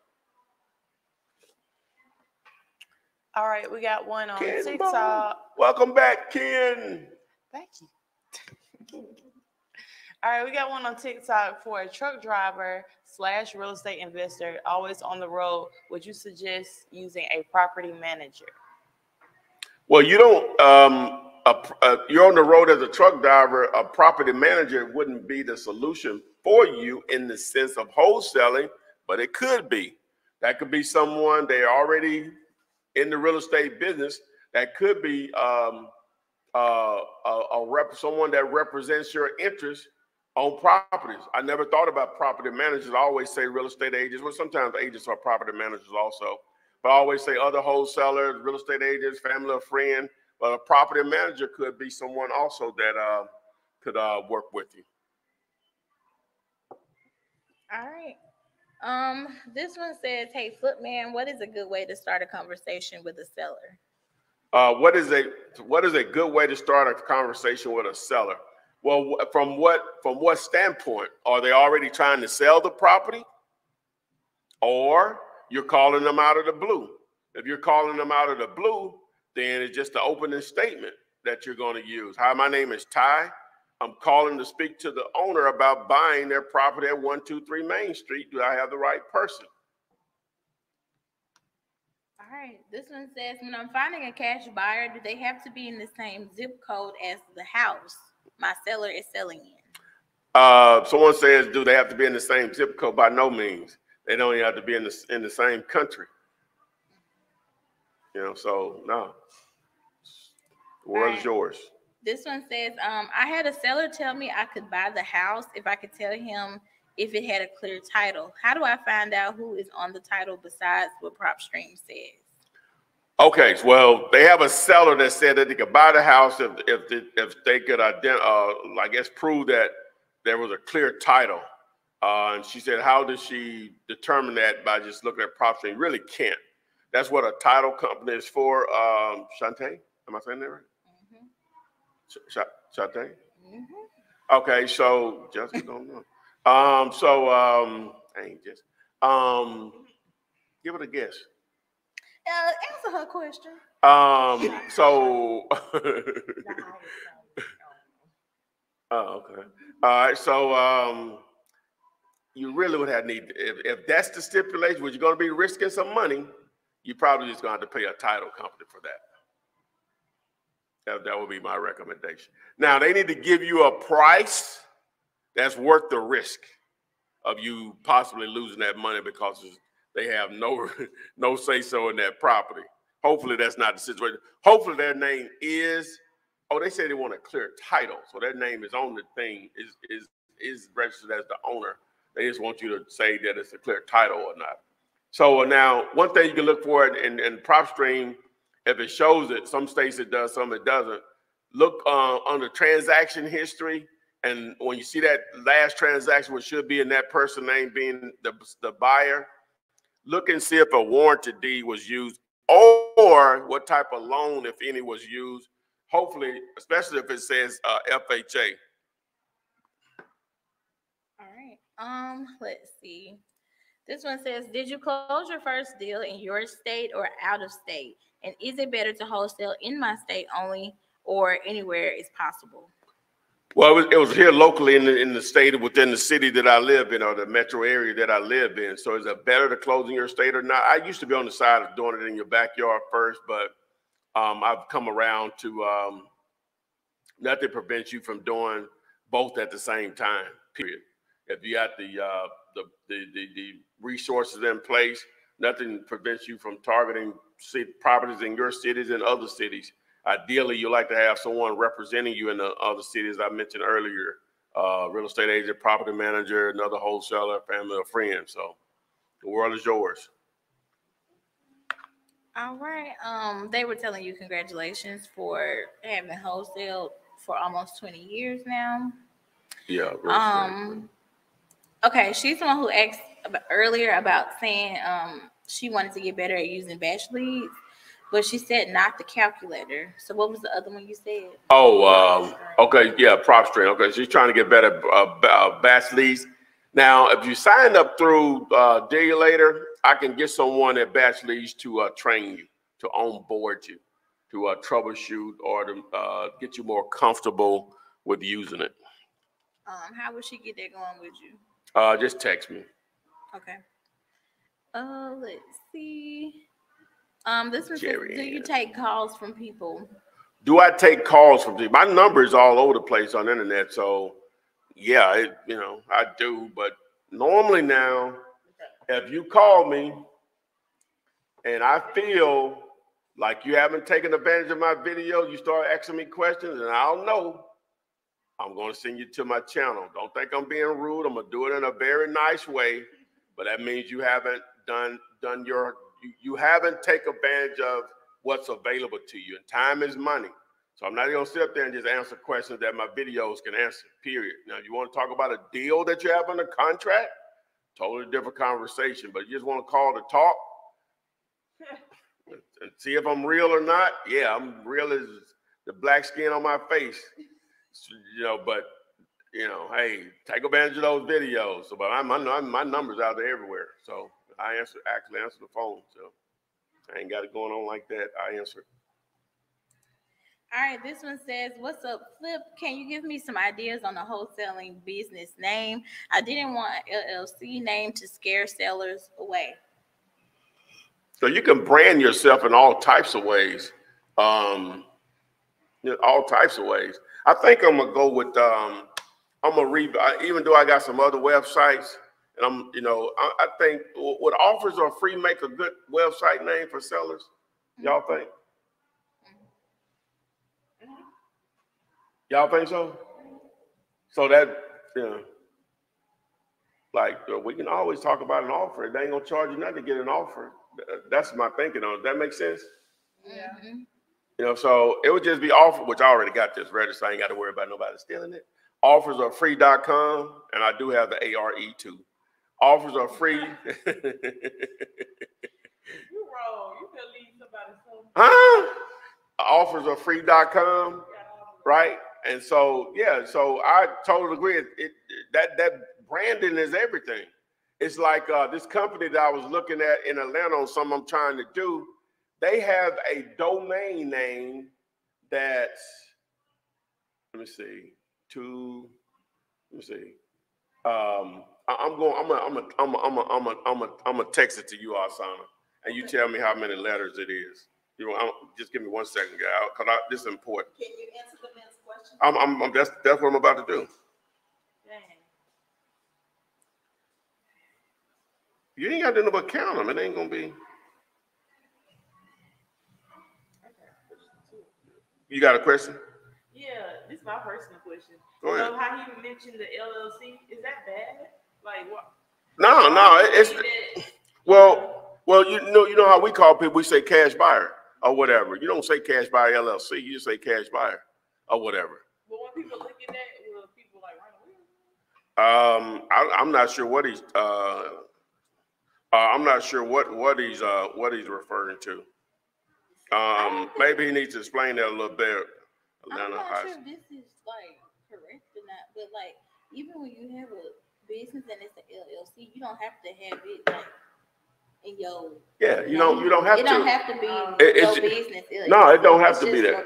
All right, we got one on Ken TikTok. Bo. Welcome back, Ken. Thank you. All right, we got one on TikTok for a truck driver slash real estate investor, always on the road. Would you suggest using a property manager? Well, you don't. Um, A, a, you're on the road as a truck driver, a property manager wouldn't be the solution for you in the sense of wholesaling, but it could be. That could be someone, they're already in the real estate business. That could be um, uh, a, a rep, someone that represents your interests on properties. I never thought about property managers. I always say real estate agents, well, sometimes agents are property managers also, but I always say other wholesalers, real estate agents, family or friend. But a property manager could be someone also that uh, could uh, work with you. All right. Um, this one says, hey, Flipman, what is a good way to start a conversation with a seller? Uh, what is a what is a good way to start a conversation with a seller? Well, from what from what standpoint? Are they already trying to sell the property? Or you're calling them out of the blue? If you're calling them out of the blue, then it's just the opening statement that you're going to use. Hi, my name is Ty. I'm calling to speak to the owner about buying their property at one two three Main Street. Do I have the right person? All right. This one says, when I'm finding a cash buyer, do they have to be in the same zip code as the house my seller is selling in? Uh, someone says, do they have to be in the same zip code? By no means. They don't even have to be in the, in the same country. You know, so no, What's yours? This one says, um, I had a seller tell me I could buy the house if I could tell him if it had a clear title. How do I find out who is on the title besides what PropStream says? Okay, well, they have a seller that said that they could buy the house if if they, if they could ident- uh, I guess prove that there was a clear title. Uh, and she said, how does she determine that? By just looking at PropStream? You really can't. That's what a title company is for. Um, Shantae, am I saying that right? Mm-hmm. Shantae? Mm-hmm. Okay, so Jessica don't know. Um, so um, I ain't just um, give it a guess. Uh, answer her question. Um, so, oh, okay. All right. So, um, you really would have need, if, if that's the stipulation, which you're going to be risking some money, you probably just going to have to pay a title company for that. that. That would be my recommendation. Now, they need to give you a price that's worth the risk of you possibly losing that money because it's they have no no say-so in that property. Hopefully that's not the situation. Hopefully their name is, oh, they say they want a clear title. So their name is on the thing, is, is, is registered as the owner. They just want you to say that it's a clear title or not. So now, one thing you can look for in, in PropStream, if it shows it, some states it does, some it doesn't, look uh, under transaction history. And when you see that last transaction, which should be in that person's name being the, the buyer, look and see if a warranty deed was used or what type of loan, if any, was used. Hopefully, especially if it says uh, F H A. All right. Um, let's see. This one says, did you close your first deal in your state or out of state? And is it better to wholesale in my state only or anywhere is possible? Well, it was, it was here locally in the, in the state, within the city that I live in or the metro area that I live in. So is it better to close in your state or not? I used to be on the side of doing it in your backyard first, but um, I've come around to um, nothing prevents you from doing both at the same time, period. If you got the, uh, the, the, the, the resources in place, nothing prevents you from targeting properties in your cities and other cities. Ideally, you like to have someone representing you in the other cities I mentioned earlier, uh, real estate agent, property manager, another wholesaler, family or friend. So the world is yours. All right. Um, they were telling you congratulations for having wholesaled for almost twenty years now. Yeah. Really um. Great. Okay. She's the one who asked about, earlier about saying um, she wanted to get better at using batch leads. But she said not the calculator. So what was the other one you said? Oh, um, okay, yeah, PropStream. Okay, she's trying to get better uh, batch leads. Now, if you sign up through uh, Dealulator, I can get someone at batch leads to uh, train you, to onboard you, to uh, troubleshoot or to uh, get you more comfortable with using it. Um, how would she get that going with you? Uh, just text me. Okay. Uh, let's see. Um, this one says, do you take calls from people? Do I take calls from people? My number is all over the place on the internet. So, yeah, it, you know, I do. But normally now, if you call me and I feel like you haven't taken advantage of my video, you start asking me questions, and I'll know. I'm going to send you to my channel. Don't think I'm being rude. I'm going to do it in a very nice way. But that means you haven't done, done your You, you haven't taken advantage of what's available to you, and time is money. So I'm not going to sit up there and just answer questions that my videos can answer, period. Now, if you want to talk about a deal that you have under contract, totally different conversation, but you just want to call to talk and see if I'm real or not. Yeah, I'm real as the black skin on my face, so, you know, but, you know, hey, take advantage of those videos. So, but I'm, I'm, my number's out there everywhere, so. I answer, actually answer the phone, so I ain't got it going on like that. I answer. All right, this one says, what's up, Flip? Can you give me some ideas on the wholesaling business name? I didn't want an L L C name to scare sellers away. So you can brand yourself in all types of ways, um, in all types of ways. I think I'm going to go with, um, I'm going to read, even though I got some other websites, and I'm, you know, I, I think would offers or free make a good website name for sellers? Y'all think? Y'all think so? So that, you know, like, we can always talk about an offer. They ain't gonna charge you nothing to get an offer. That's my thinking on it. Does that make sense? Yeah. You know, so it would just be offer, which I already got this registered. I ain't got to worry about nobody stealing it. Offers are free dot com, and I do have the A R E too. Offers are free. You wrong. You could leave somebody somewhere. Huh? Offers are free dot com, right? And so, yeah, so I totally agree. It, it that that branding is everything. It's like uh, this company that I was looking at in Atlanta on something I'm trying to do. They have a domain name that's, let me see, two, let me see. Um, I, I'm going, I'm a, I'm a, I'm a, I'm a, I'm a, I'm a, I'm a text it to you, Osanna, and you tell me how many letters it is. You know, I'm, just give me one second, guy, because I, this is important. Can you answer the man's question? I'm, I'm, I'm that's, that's what I'm about to do. Dang. You ain't got to do but count them. It ain't going to be. You got a question? Yeah, this is my personal question. Go ahead. So how you mentioned the L L C, is that bad? Like what? No, no, it's well, well, you know, you know how we call people, we say cash buyer or whatever. You don't say cash buyer L L C, you just say cash buyer or whatever. But when people look at that, will people like run away? Um, I, I'm not sure what he's. Uh, uh, I'm not sure what what he's uh, what he's referring to. Um, maybe he needs to explain that a little bit. I'm not sure if this is like correct or not, but like even when you have a business and it's an L L C, you don't have to have it like in your yeah. You don't you don't have it to. It don't have to be um, it, your business. L L C. No, it don't have it's to be that.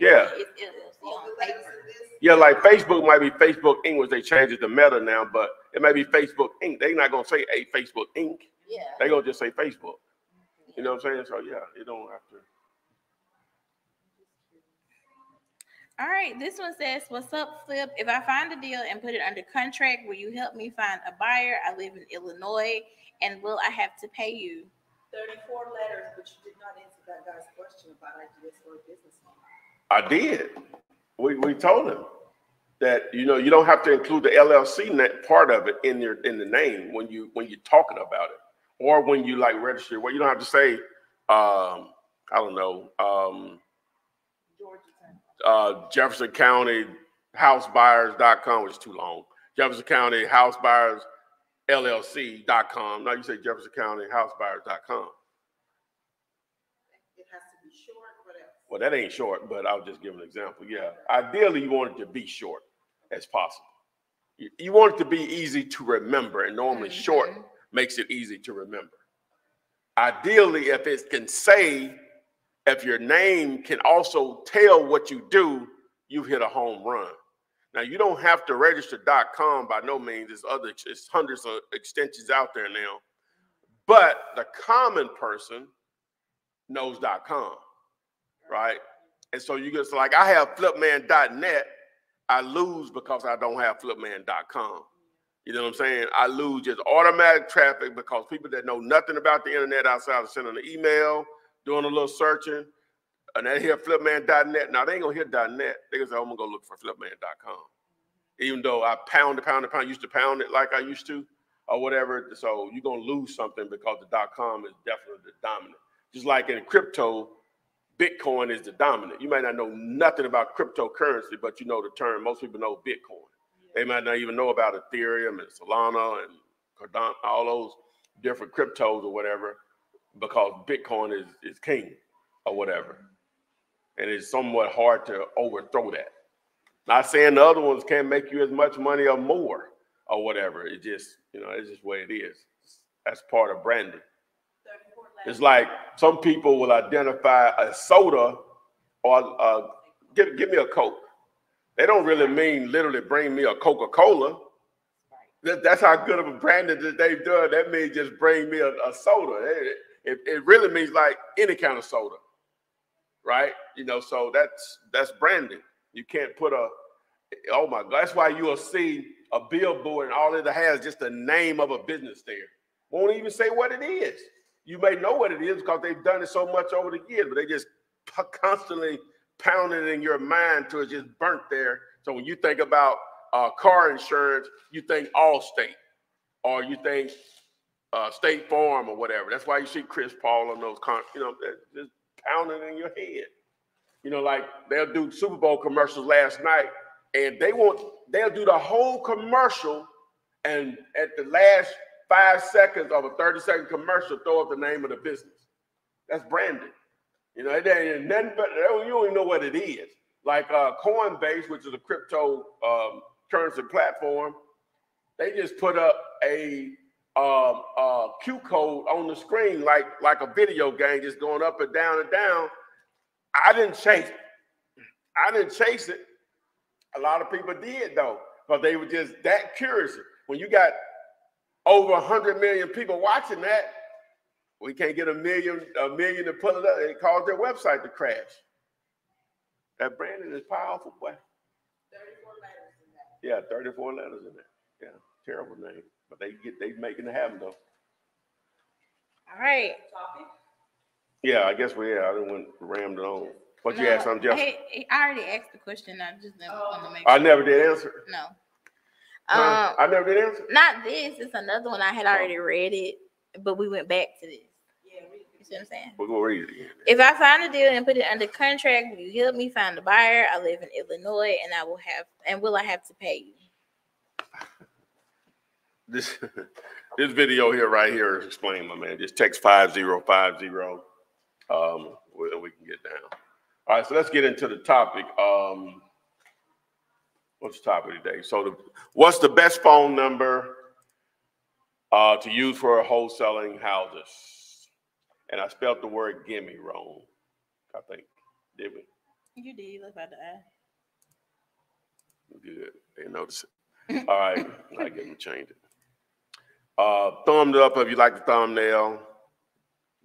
Yeah, it's L L C on paper. Yeah, like Facebook might be Facebook Incorporated, which they changed it to Meta now, but it may be Facebook Incorporated. They're not gonna say a Facebook Incorporated. Yeah, they're gonna just say Facebook. You know what I'm saying? So yeah, you don't have to. All right, this one says, what's up, Flip? If I find a deal and put it under contract, will you help me find a buyer? I live in Illinois, and will I have to pay you? thirty-four letters, but you did not answer that guy's question about ideas for a business owner. I did. We we told him that, you know, you don't have to include the L L C net part of it in your in the name when you when you're talking about it. Or when you like register, well, you don't have to say, um, I don't know, um, uh, Jefferson County House Buyers dot com, which is too long. Jefferson County House Buyers L L C dot com. Now you say Jefferson County House Buyers dot com. It has to be short, whatever. Well, that ain't short, but I'll just give an example. Yeah, ideally, you want it to be short as possible. You, you want it to be easy to remember, and normally mm-hmm. short makes it easy to remember. Ideally, if it can say, if your name can also tell what you do, you hit a home run. Now, you don't have to register .com by no means. There's other, it's hundreds of extensions out there now. But the common person knows .com, right? And so you just like, I have flipman dot net. I lose because I don't have flipman dot com. You know what I'm saying? I lose just automatic traffic because people that know nothing about the internet outside of sending an email, doing a little searching, and they hear flipman dot net. Now, they ain't going to hear .net. They're going to say, I'm going to go look for flipman dot com. Even though I pound, pound, pound, used to pound it like I used to or whatever. So you're going to lose something because the .com is definitely the dominant. Just like in crypto, Bitcoin is the dominant. You might not know nothing about cryptocurrency, but you know the term. Most people know Bitcoin. They might not even know about Ethereum and Solana and Cardano, all those different cryptos or whatever, because Bitcoin is, is king or whatever. And it's somewhat hard to overthrow that. Not saying the other ones can't make you as much money or more or whatever. It just, you know, it's just the way it is. That's part of branding. It's like some people will identify a soda or uh, give, give me a Coke. They don't really mean literally bring me a Coca-Cola. That, that's how good of a branding that they've done. That means just bring me a, a soda. It, it, it really means like any kind of soda, right? You know, so that's that's branding. You can't put a, oh my God. That's why you'll see a billboard and all it has is just the name of a business there. Won't even say what it is. You may know what it is because they've done it so much over the years, but they just constantly pounding in your mind till it's just burnt there. So when you think about uh, car insurance, you think Allstate, or you think uh, State Farm or whatever. That's why you see Chris Paul on those, con you know, just pounding in your head. You know, like they'll do Super Bowl commercials last night, and they won't, they'll do the whole commercial, and at the last five seconds of a thirty second commercial, throw up the name of the business. That's branding. You know, it ain't nothing but, you don't even know what it is. Like uh, Coinbase, which is a crypto um, currency platform, they just put up a um, uh, Q code on the screen, like like a video game, just going up and down and down. I didn't chase it. I didn't chase it. A lot of people did though, but they were just that curious. When you got over a hundred million people watching that, we can't get a million, a million to pull it up. It caused their website to crash. That branding is powerful, boy. thirty-four letters in that. Yeah, thirty-four letters in that. Yeah, terrible name, but they get they making it happen though. All right. Yeah, I guess we. Yeah, I didn't want to ram it on. But no, you asked something, Jeff. I, I already asked the question. I just never oh. wanted to make. Sure. I never did answer. No. Um, I never did answer. Not this. It's another one. I had already read it, but we went back to this. Yeah, we, you see what I'm saying? We're gonna read it again. If I sign a deal and put it under contract, will you help me find a buyer? I live in Illinois, and I will have and will I have to pay you? This this video here, right here, is explain, my man. Just text five zero five zero. Um, we, we can get down. All right, so let's get into the topic. Um, what's the topic today? So, the, what's the best phone number uh, to use for wholesaling houses? And I spelled the word "gimme" wrong. I think did we? You did. Look by the eye. Good. They notice it. All right, I get them change it. Uh, thumbs it up if you like the thumbnail.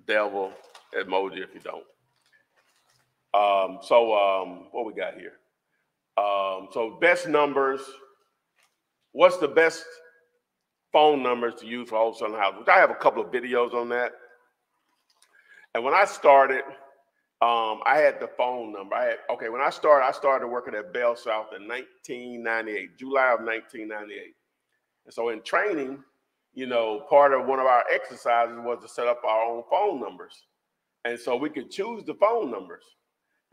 Devil emoji if you don't. Um, so um, what we got here? Um, so best numbers. What's the best phone numbers to use for wholesaling houses? I have a couple of videos on that. And when I started, um, I had the phone number. I had okay. When I started, I started working at Bell South in nineteen ninety-eight, July of nineteen ninety-eight. And so in training, you know, part of one of our exercises was to set up our own phone numbers. And so we could choose the phone numbers.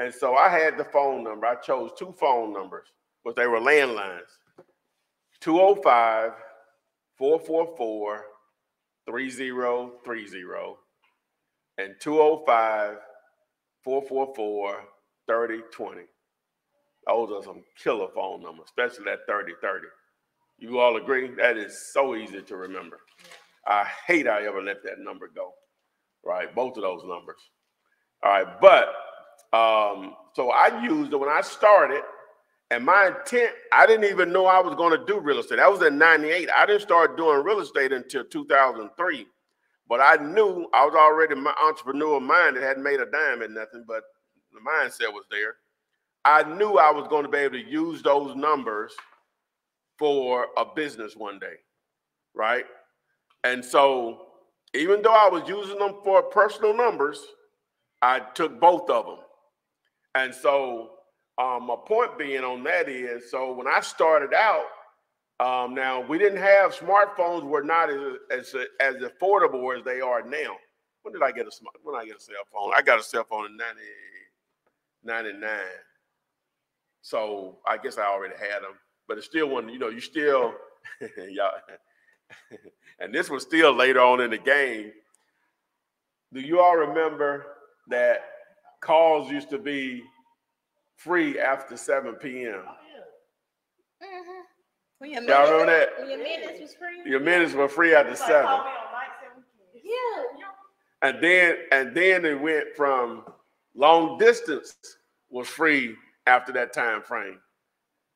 And so I had the phone number. I chose two phone numbers, but they were landlines. two oh five, four four four, three oh three oh and two oh five, four four four, three oh two oh. Those are some killer phone numbers, especially that thirty thirty. You all agree? That is so easy to remember. I hate I ever let that number go. Right, both of those numbers. All right, but um, so I used it when I started, and my intent, I didn't even know I was going to do real estate. That was in ninety-eight. I didn't start doing real estate until two thousand three, but I knew I was already my entrepreneurial mind that hadn't made a dime at nothing, but the mindset was there. I knew I was going to be able to use those numbers for a business one day, right? And so even though I was using them for personal numbers, I took both of them. And so um, my point being on that is, so when I started out, um, now we didn't have smartphones, were not as, as, as affordable as they are now. When did I get a smart, when did I get a cell phone? I got a cell phone in ninety-nine. So I guess I already had them, but it's still one, you know, you still, y'all. And this was still later on in the game. Do you all remember that calls used to be free after seven P M? Oh, yeah. Mm-hmm. When your y'all remember that? When your minutes was free. Your minutes were free after like, seven. Call me on like seven. Yeah. And then and then it went from long distance was free after that time frame.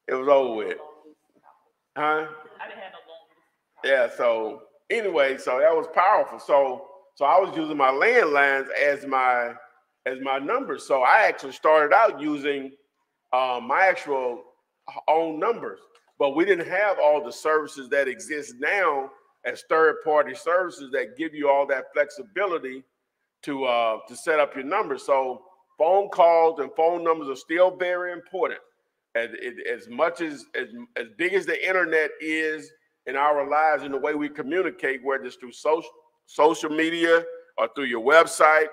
It was over with. Huh? I didn't have no. Yeah, so anyway, so that was powerful. So so I was using my landlines as my as my numbers. So I actually started out using uh, my actual own numbers, but we didn't have all the services that exist now as third-party services that give you all that flexibility to uh, to set up your numbers. So phone calls and phone numbers are still very important. As, as much as, as, as big as the internet is in our lives and the way we communicate, whether it's through social, social media or through your website,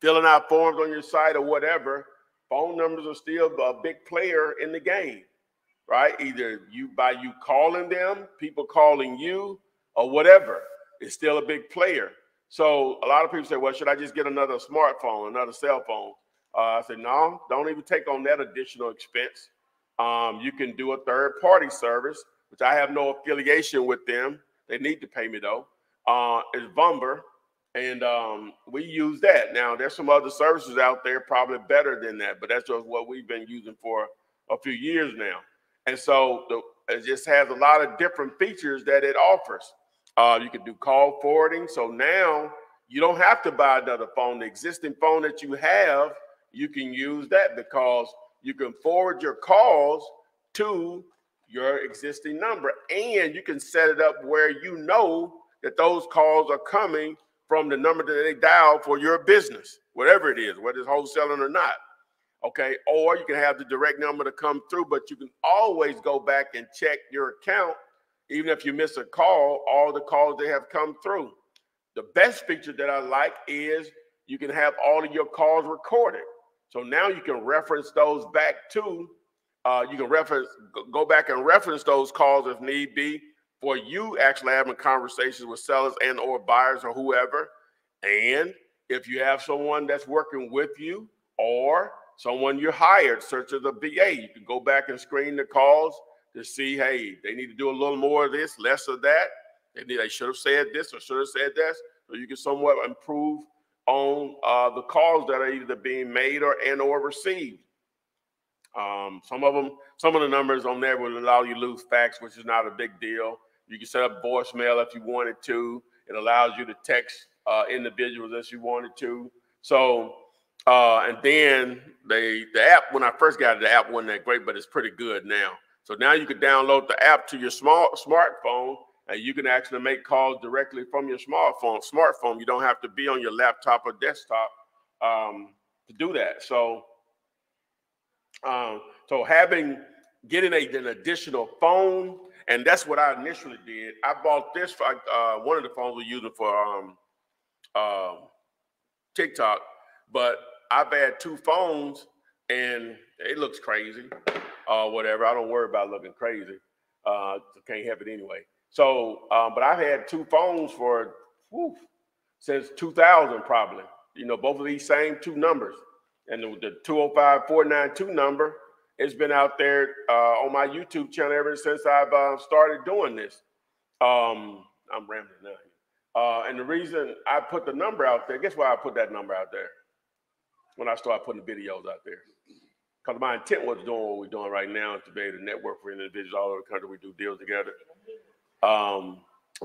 filling out forms on your site or whatever, phone numbers are still a big player in the game, right? Either you by you calling them, people calling you, or whatever, it's still a big player. So a lot of people say, well, should I just get another smartphone, another cell phone? Uh, I said, no, don't even take on that additional expense. Um, you can do a third-party service, which I have no affiliation with them. They need to pay me, though. Uh, it's Vumber, and um, we use that. Now, there's some other services out there probably better than that, but that's just what we've been using for a few years now. And so the, it just has a lot of different features that it offers. Uh, you can do call forwarding. So now you don't have to buy another phone. The existing phone that you have, you can use that because you can forward your calls to your existing number, and you can set it up where you know that those calls are coming from the number that they dial for your business, whatever it is, whether it's wholesaling or not. Okay, or you can have the direct number to come through, but you can always go back and check your account. Even if you miss a call, all the calls that have come through. The best feature that I like is you can have all of your calls recorded. So now you can reference those back to, uh, you can reference, go back and reference those calls if need be for you actually having conversations with sellers and or buyers or whoever. And if you have someone that's working with you or someone you hired, such as a V A, you can go back and screen the calls to see, hey, they need to do a little more of this, less of that. They, need, they should have said this or should have said that. So you can somewhat improve on uh, the calls that are either being made or and or received. Um, some of them, some of the numbers on there will allow you to lose fax, which is not a big deal. You can set up voicemail if you wanted to. It allows you to text uh, individuals if you wanted to. So, uh, and then they, the app, when I first got it, the app wasn't that great, but it's pretty good now. So now you can download the app to your small smartphone, and you can actually make calls directly from your smartphone. Smartphone, you don't have to be on your laptop or desktop um, to do that. So, um, so having getting a, an additional phone, and that's what I initially did. I bought this for uh, one of the phones we're using for um, uh, TikTok, but I've had two phones, and it looks crazy, uh, whatever. I don't worry about looking crazy. Uh, can't help it anyway. So, um, but I've had two phones for whew, since two thousand probably, you know, both of these same two numbers. And the, the two oh five four nine two number, it's been out there uh, on my YouTube channel ever since I've uh, started doing this. Um, I'm rambling now. Uh, and the reason I put the number out there, guess why I put that number out there? When I started putting the videos out there. Because my intent was doing what we're doing right now to be able to network for individuals all over the country. We do deals together. Um,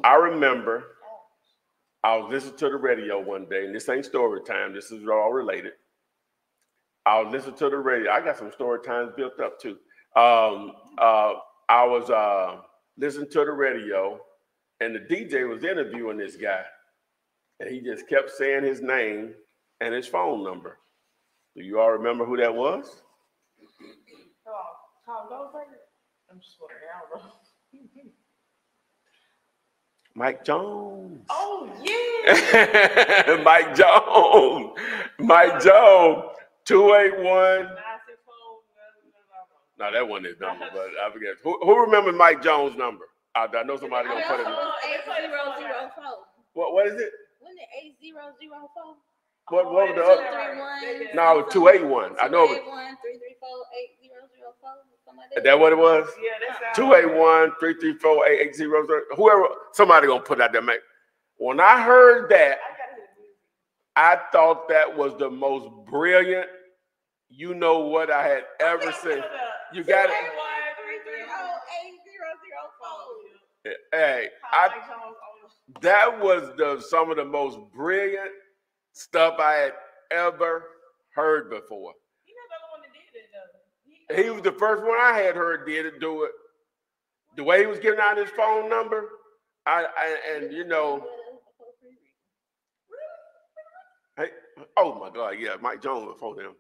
I remember I was listening to the radio one day, and this ain't story time. This is all related. I was listening to the radio. I got some story times built up too. Um, uh, I was uh, listening to the radio, and the D J was interviewing this guy, and he just kept saying his name and his phone number. Do you all remember who that was? I'm sorry, I don't know. Mike Jones. Oh, yeah. Mike Jones. Mike Jones. two eight one. No, that wasn't his number, but I forget. Who, who remembers Mike Jones' number? I, I know somebody going to put it in. What, what is it? Wasn't it eight zero zero four? What, what was the other? No, two eight one. I know it. Is that what it was? Yeah, two eight one three three four eight eight zero zero. Whoever, somebody gonna put out there, mate. When I heard that, I thought that was the most brilliant, you know what I had ever seen. You got it. Hey, I, that was the some of the most brilliant stuff I had ever heard before. He was the first one I had heard did it do it. The way he was giving out his phone number, I, I and you know, Hey, oh my God, yeah, Mike Jones before them.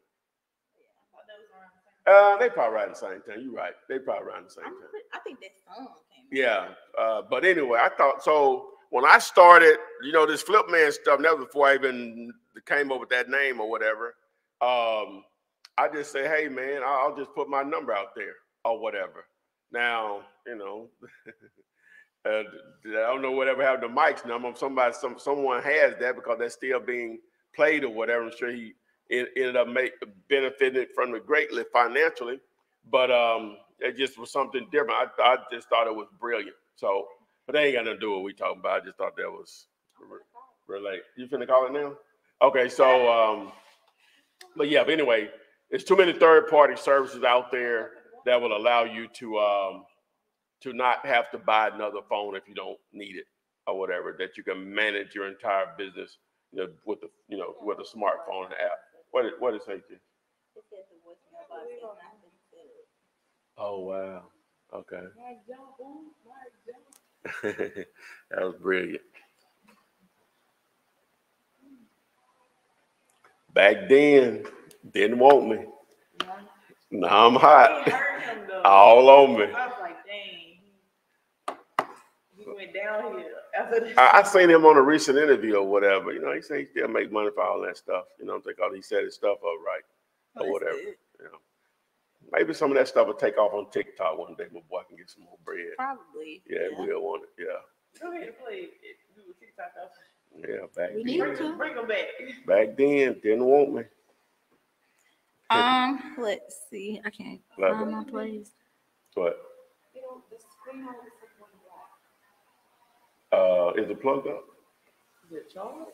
Uh, they probably around the same time. You're right. They probably around the same time. I think that song came. Yeah. Uh, but anyway, I thought so. When I started, you know, this Flipman stuff, and that was before I even came up with that name or whatever. Um, I just say, hey man, I'll just put my number out there or whatever. Now, you know, uh, I don't know whatever happened to Mike's number. Somebody, some someone has that because that's still being played or whatever. I'm sure he. It ended up make, benefited from it greatly financially, but um, it just was something different. I, I just thought it was brilliant. So, but they ain't got nothing to do with what we talking about. I just thought that was relate. You finna call it now? Okay. So, um, but yeah. But anyway, there's too many third-party services out there that will allow you to um, to not have to buy another phone if you don't need it or whatever. That you can manage your entire business, you know, with the you know with a smartphone and app. What did what it say? Oh wow. Okay. That was brilliant. Back then, didn't want me. Now I'm hot. All on me. I was like, dang. He went down here. I, I seen him on a recent interview or whatever. You know, he said he still make money for all that stuff. You know, I'm thinking, oh, he said his stuff up right or oh, whatever. You know, maybe some of that stuff will take off on TikTok one day. My boy can get some more bread. Probably. Yeah, yeah. We'll want it. Yeah. Go ahead and play it. Do a TikTok up. Yeah, back we then. Need to. Bring them back. Back then, didn't want me. Um, let's see. I can't find my place. What? You know, the screen on the Uh, is it plugged up? Is it charged?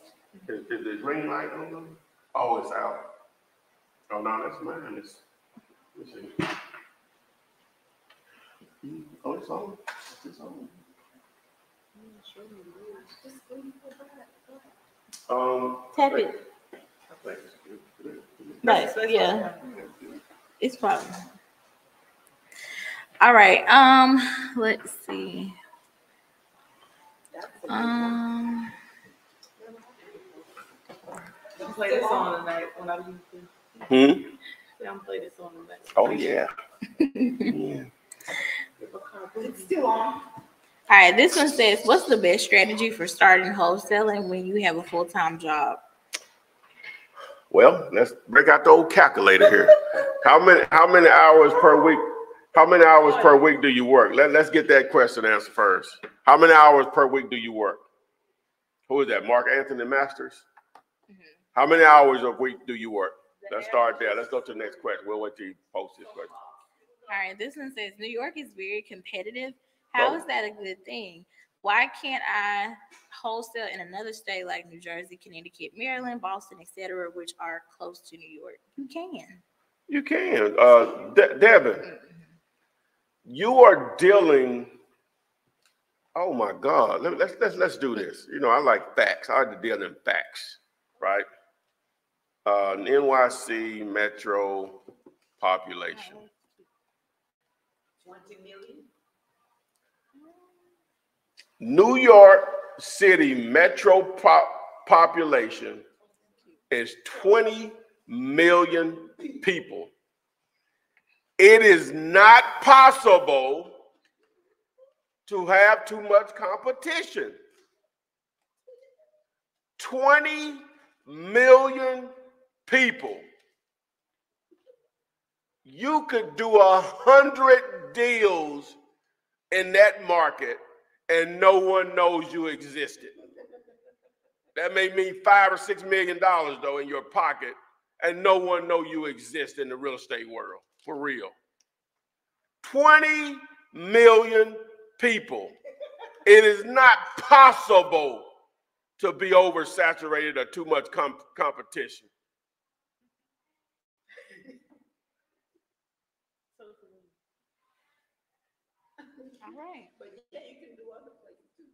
Is, is the green light on them? Oh, it's out. Oh, no, that's mine. It's, let's see. Oh, it's on. It's on. Um, Tap it. Right, so yeah. It's probably. All right. Um, let's see. Um, I'm play this song tonight when I was used to. Hmm. Yeah, I'm play this song tonight. Oh yeah. Yeah. It's still on. All right. This one says, "What's the best strategy for starting wholesaling when you have a full-time job?" Well, let's break out the old calculator here. How many? How many hours per week? How many hours per week do you work? Let, let's get that question answered first. How many hours per week do you work? Who is that? Mark Anthony Masters? Mm-hmm. How many hours a week do you work? Let's start there. Let's go to the next question. We'll wait till you post this question. All right. This one says, New York is very competitive. How is that a good thing? Why can't I wholesale in another state like New Jersey, Connecticut, Maryland, Boston, et cetera, which are close to New York? You can. You can. Uh, De Devin. Mm-hmm. You are dealing. Oh my God! Let, let's let's let's do this. You know, I like facts. I like to deal in facts, right? Uh, N Y C metro population. twenty million. New York City metro pop population is twenty million people. It is not possible to have too much competition. twenty million people. You could do a hundred deals in that market and no one knows you existed. That may mean five or six million dollars though in your pocket and no one know you exist in the real estate world. For real. twenty million people. It is not possible to be oversaturated or too much com competition. All right. But yeah, you can do other places too.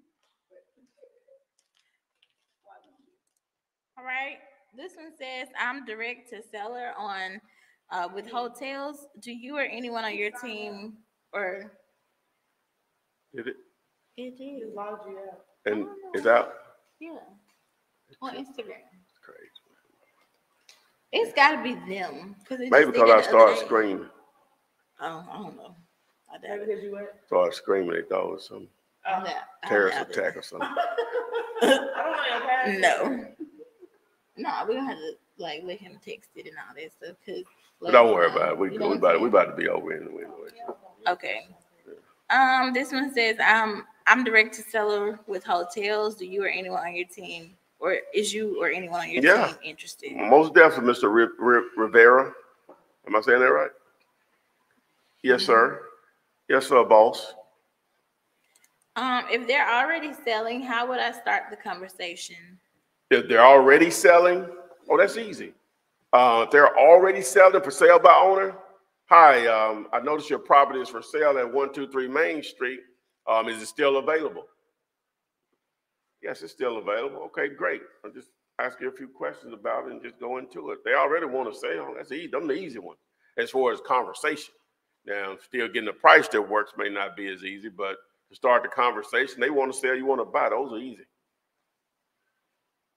All right. This one says, I'm direct to seller on Uh, with hotels. Do you or anyone on your team or did it? It is logged you out. And it's out. Yeah, on Instagram. It's crazy. It's got to be them. Cause Maybe because I started screaming. Oh, I don't know. I doubt it. You started screaming. They thought it was some uh, terrorist attack it. or something. I don't know. No. No, we don't have to like let him text it and all that stuff. Cause, like, don't worry um, about it. We we about, we about to be over in the window. Okay. Yeah. Um, this one says, um, I'm direct to seller with hotels. Do you or anyone on your team? Or is you or anyone on your yeah. team interested? Most definitely, Mister R R Rivera. Am I saying that right? Yes, mm-hmm. sir. Yes, sir, boss. Um, if they're already selling, how would I start the conversation? If they're already selling, oh, that's easy. Uh, if they're already selling for sale by owner. Hi, um, I noticed your property is for sale at one two three Main Street. Um, is it still available? Yes, it's still available. Okay, great. I'll just ask you a few questions about it and just go into it. They already want to sell. That's easy. I'm the easy one as far as conversation. Now, still getting the price that works may not be as easy, but to start the conversation, they want to sell, you want to buy. Those are easy.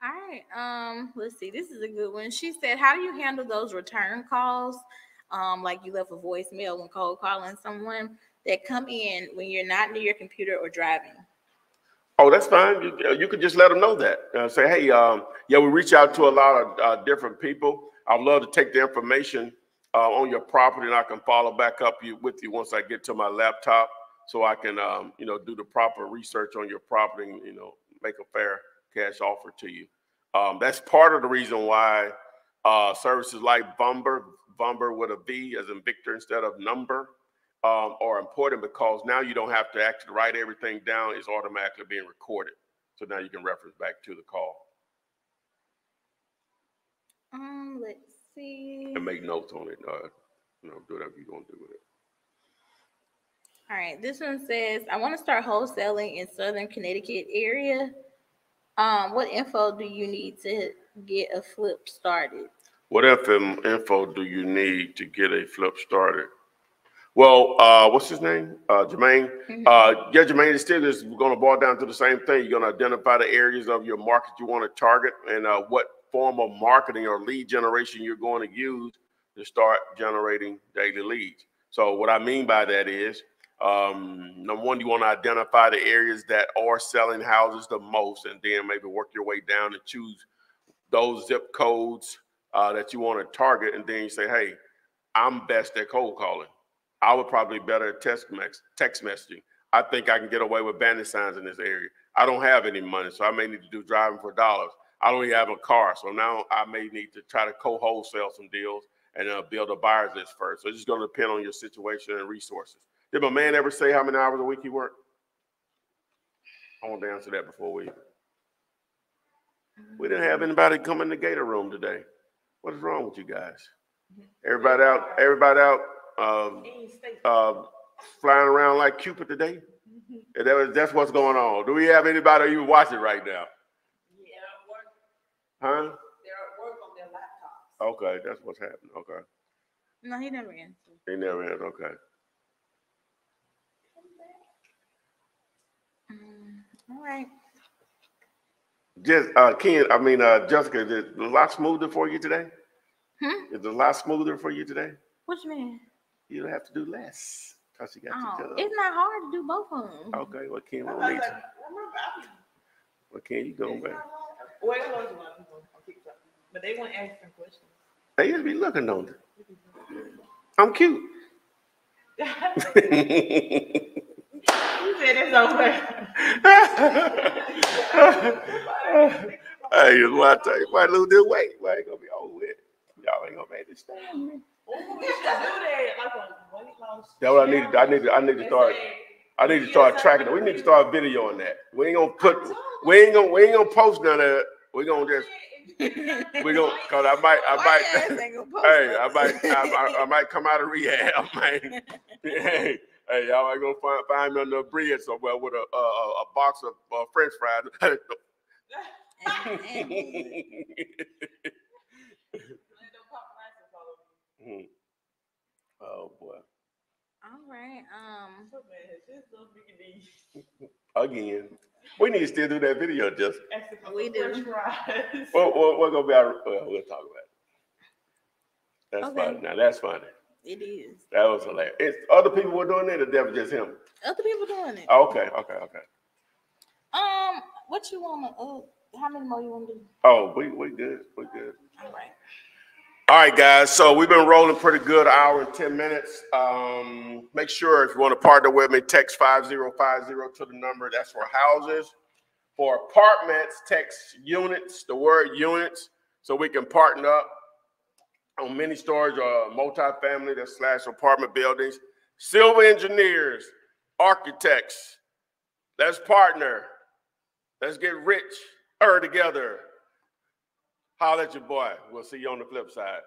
All right. Um, let's see. This is a good one. She said, how do you handle those return calls? Um, like you left a voicemail when cold calling someone that come in when you're not near your computer or driving. Oh, that's fine. You, you can just let them know that. Uh, say, hey, um, yeah, we reach out to a lot of uh, different people. I'd love to take the information uh, on your property, and I can follow back up you, with you once I get to my laptop, so I can, um, you know, do the proper research on your property, and, you know, make a fair cash offer to you. Um, that's part of the reason why uh, services like Vumber, Vumber with a V as in Victor instead of number, Um, are important, because now you don't have to actually write everything down. It's automatically being recorded. So now you can reference back to the call. Um, let's see. And make notes on it. Uh, you know, do whatever you're going to do with it. All right. This one says, I want to start wholesaling in Southern Connecticut area. Um, what info do you need to get a flip started? What info do you need to get a flip started? Well, uh, what's his name? Uh, Jermaine. Uh, yeah, Jermaine is still is going to boil down to the same thing. You're going to identify the areas of your market you want to target, and uh, what form of marketing or lead generation you're going to use to start generating daily leads. So what I mean by that is, um, number one, you want to identify the areas that are selling houses the most, and then maybe work your way down and choose those zip codes uh, that you want to target. And then you say, hey, I'm best at cold calling. I would probably better text text messaging. I think I can get away with bandit signs in this area. I don't have any money, so I may need to do driving for dollars. I don't even have a car, so now I may need to try to co-wholesale some deals and uh, build a buyer's list first. So it's just going to depend on your situation and resources. Did my man ever say how many hours a week he worked? I want to answer that before we. We didn't have anybody come in the Gator Room today. What is wrong with you guys? Everybody out. Everybody out. Um, uh, flying around like Cupid today. Mm-hmm. And that was, that's what's going on. Do we have anybody even watching right now? Yeah, they're at work. Huh? They're at work on their laptops. Okay, that's what's happening. Okay. No, he never answered. He never answered. Okay. Um, all right. Just uh, Ken, I mean uh, Jessica, is it a lot smoother for you today? Hmm? Is it a lot smoother for you today? What you mean? You don't have to do less because you got oh, to do. It's not hard to do both of them. Okay, well, Ken, what like, well, Ken, you going back? Well, it was one, but they weren't asking questions. They used to be looking on it. I'm cute. You said it's over. Hey, you want to tell you, might lose this weight. Why ain't gonna be over with? Y'all ain't gonna make this thing. Ooh, we should do that. Like a weight loss. That's what I need to I need to I need to start I need to start tracking it. We need to start videoing that. We ain't gonna put we ain't gonna we ain't gonna post none of that. We're gonna just we gonna cause I might I might hey I might I, I, I might come out of rehab. Hey hey y'all ain't gonna find find me under a bridge somewhere with a a, a box of uh, French fries. Mm. Oh boy! All right. Um. Again, we need to still do that video, just we do. Well, we're, we're gonna be. Our, well, we'll talk about it. That's okay. Funny. Now that's funny. It is. That was hilarious. It's other people were doing it, or that was just him? Other people doing it. Oh, okay, okay, okay. Um, what you want to? Uh, how many more you want to do? Oh, we we good. We good. All right. All right, guys. So we've been rolling pretty good, an hour and ten minutes. Um, make sure if you want to partner with me, text five zero five zero to the number. That's for houses. For apartments, text units, the word units, so we can partner up on mini storage or multifamily that's slash apartment buildings. Silver engineers, architects, let's partner. Let's get rich-er together. Holler at your boy. We'll see you on the flip side.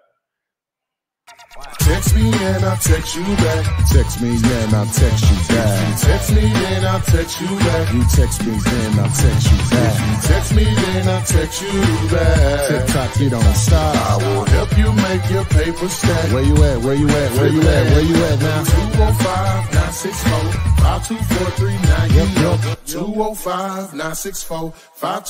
Text me and I'll text you back. Text me and I'll text you back. Text me and I'll text you back. You text me then I'll text you back. Text me then I'll text you back. TikTok, you don't stop. I will help you make your paper stack. Where you at? Where you at? Where you at? Where you at now? two oh five, nine six four, five two four three nine. Yep, yep. two oh five, nine six four, five two four three nine.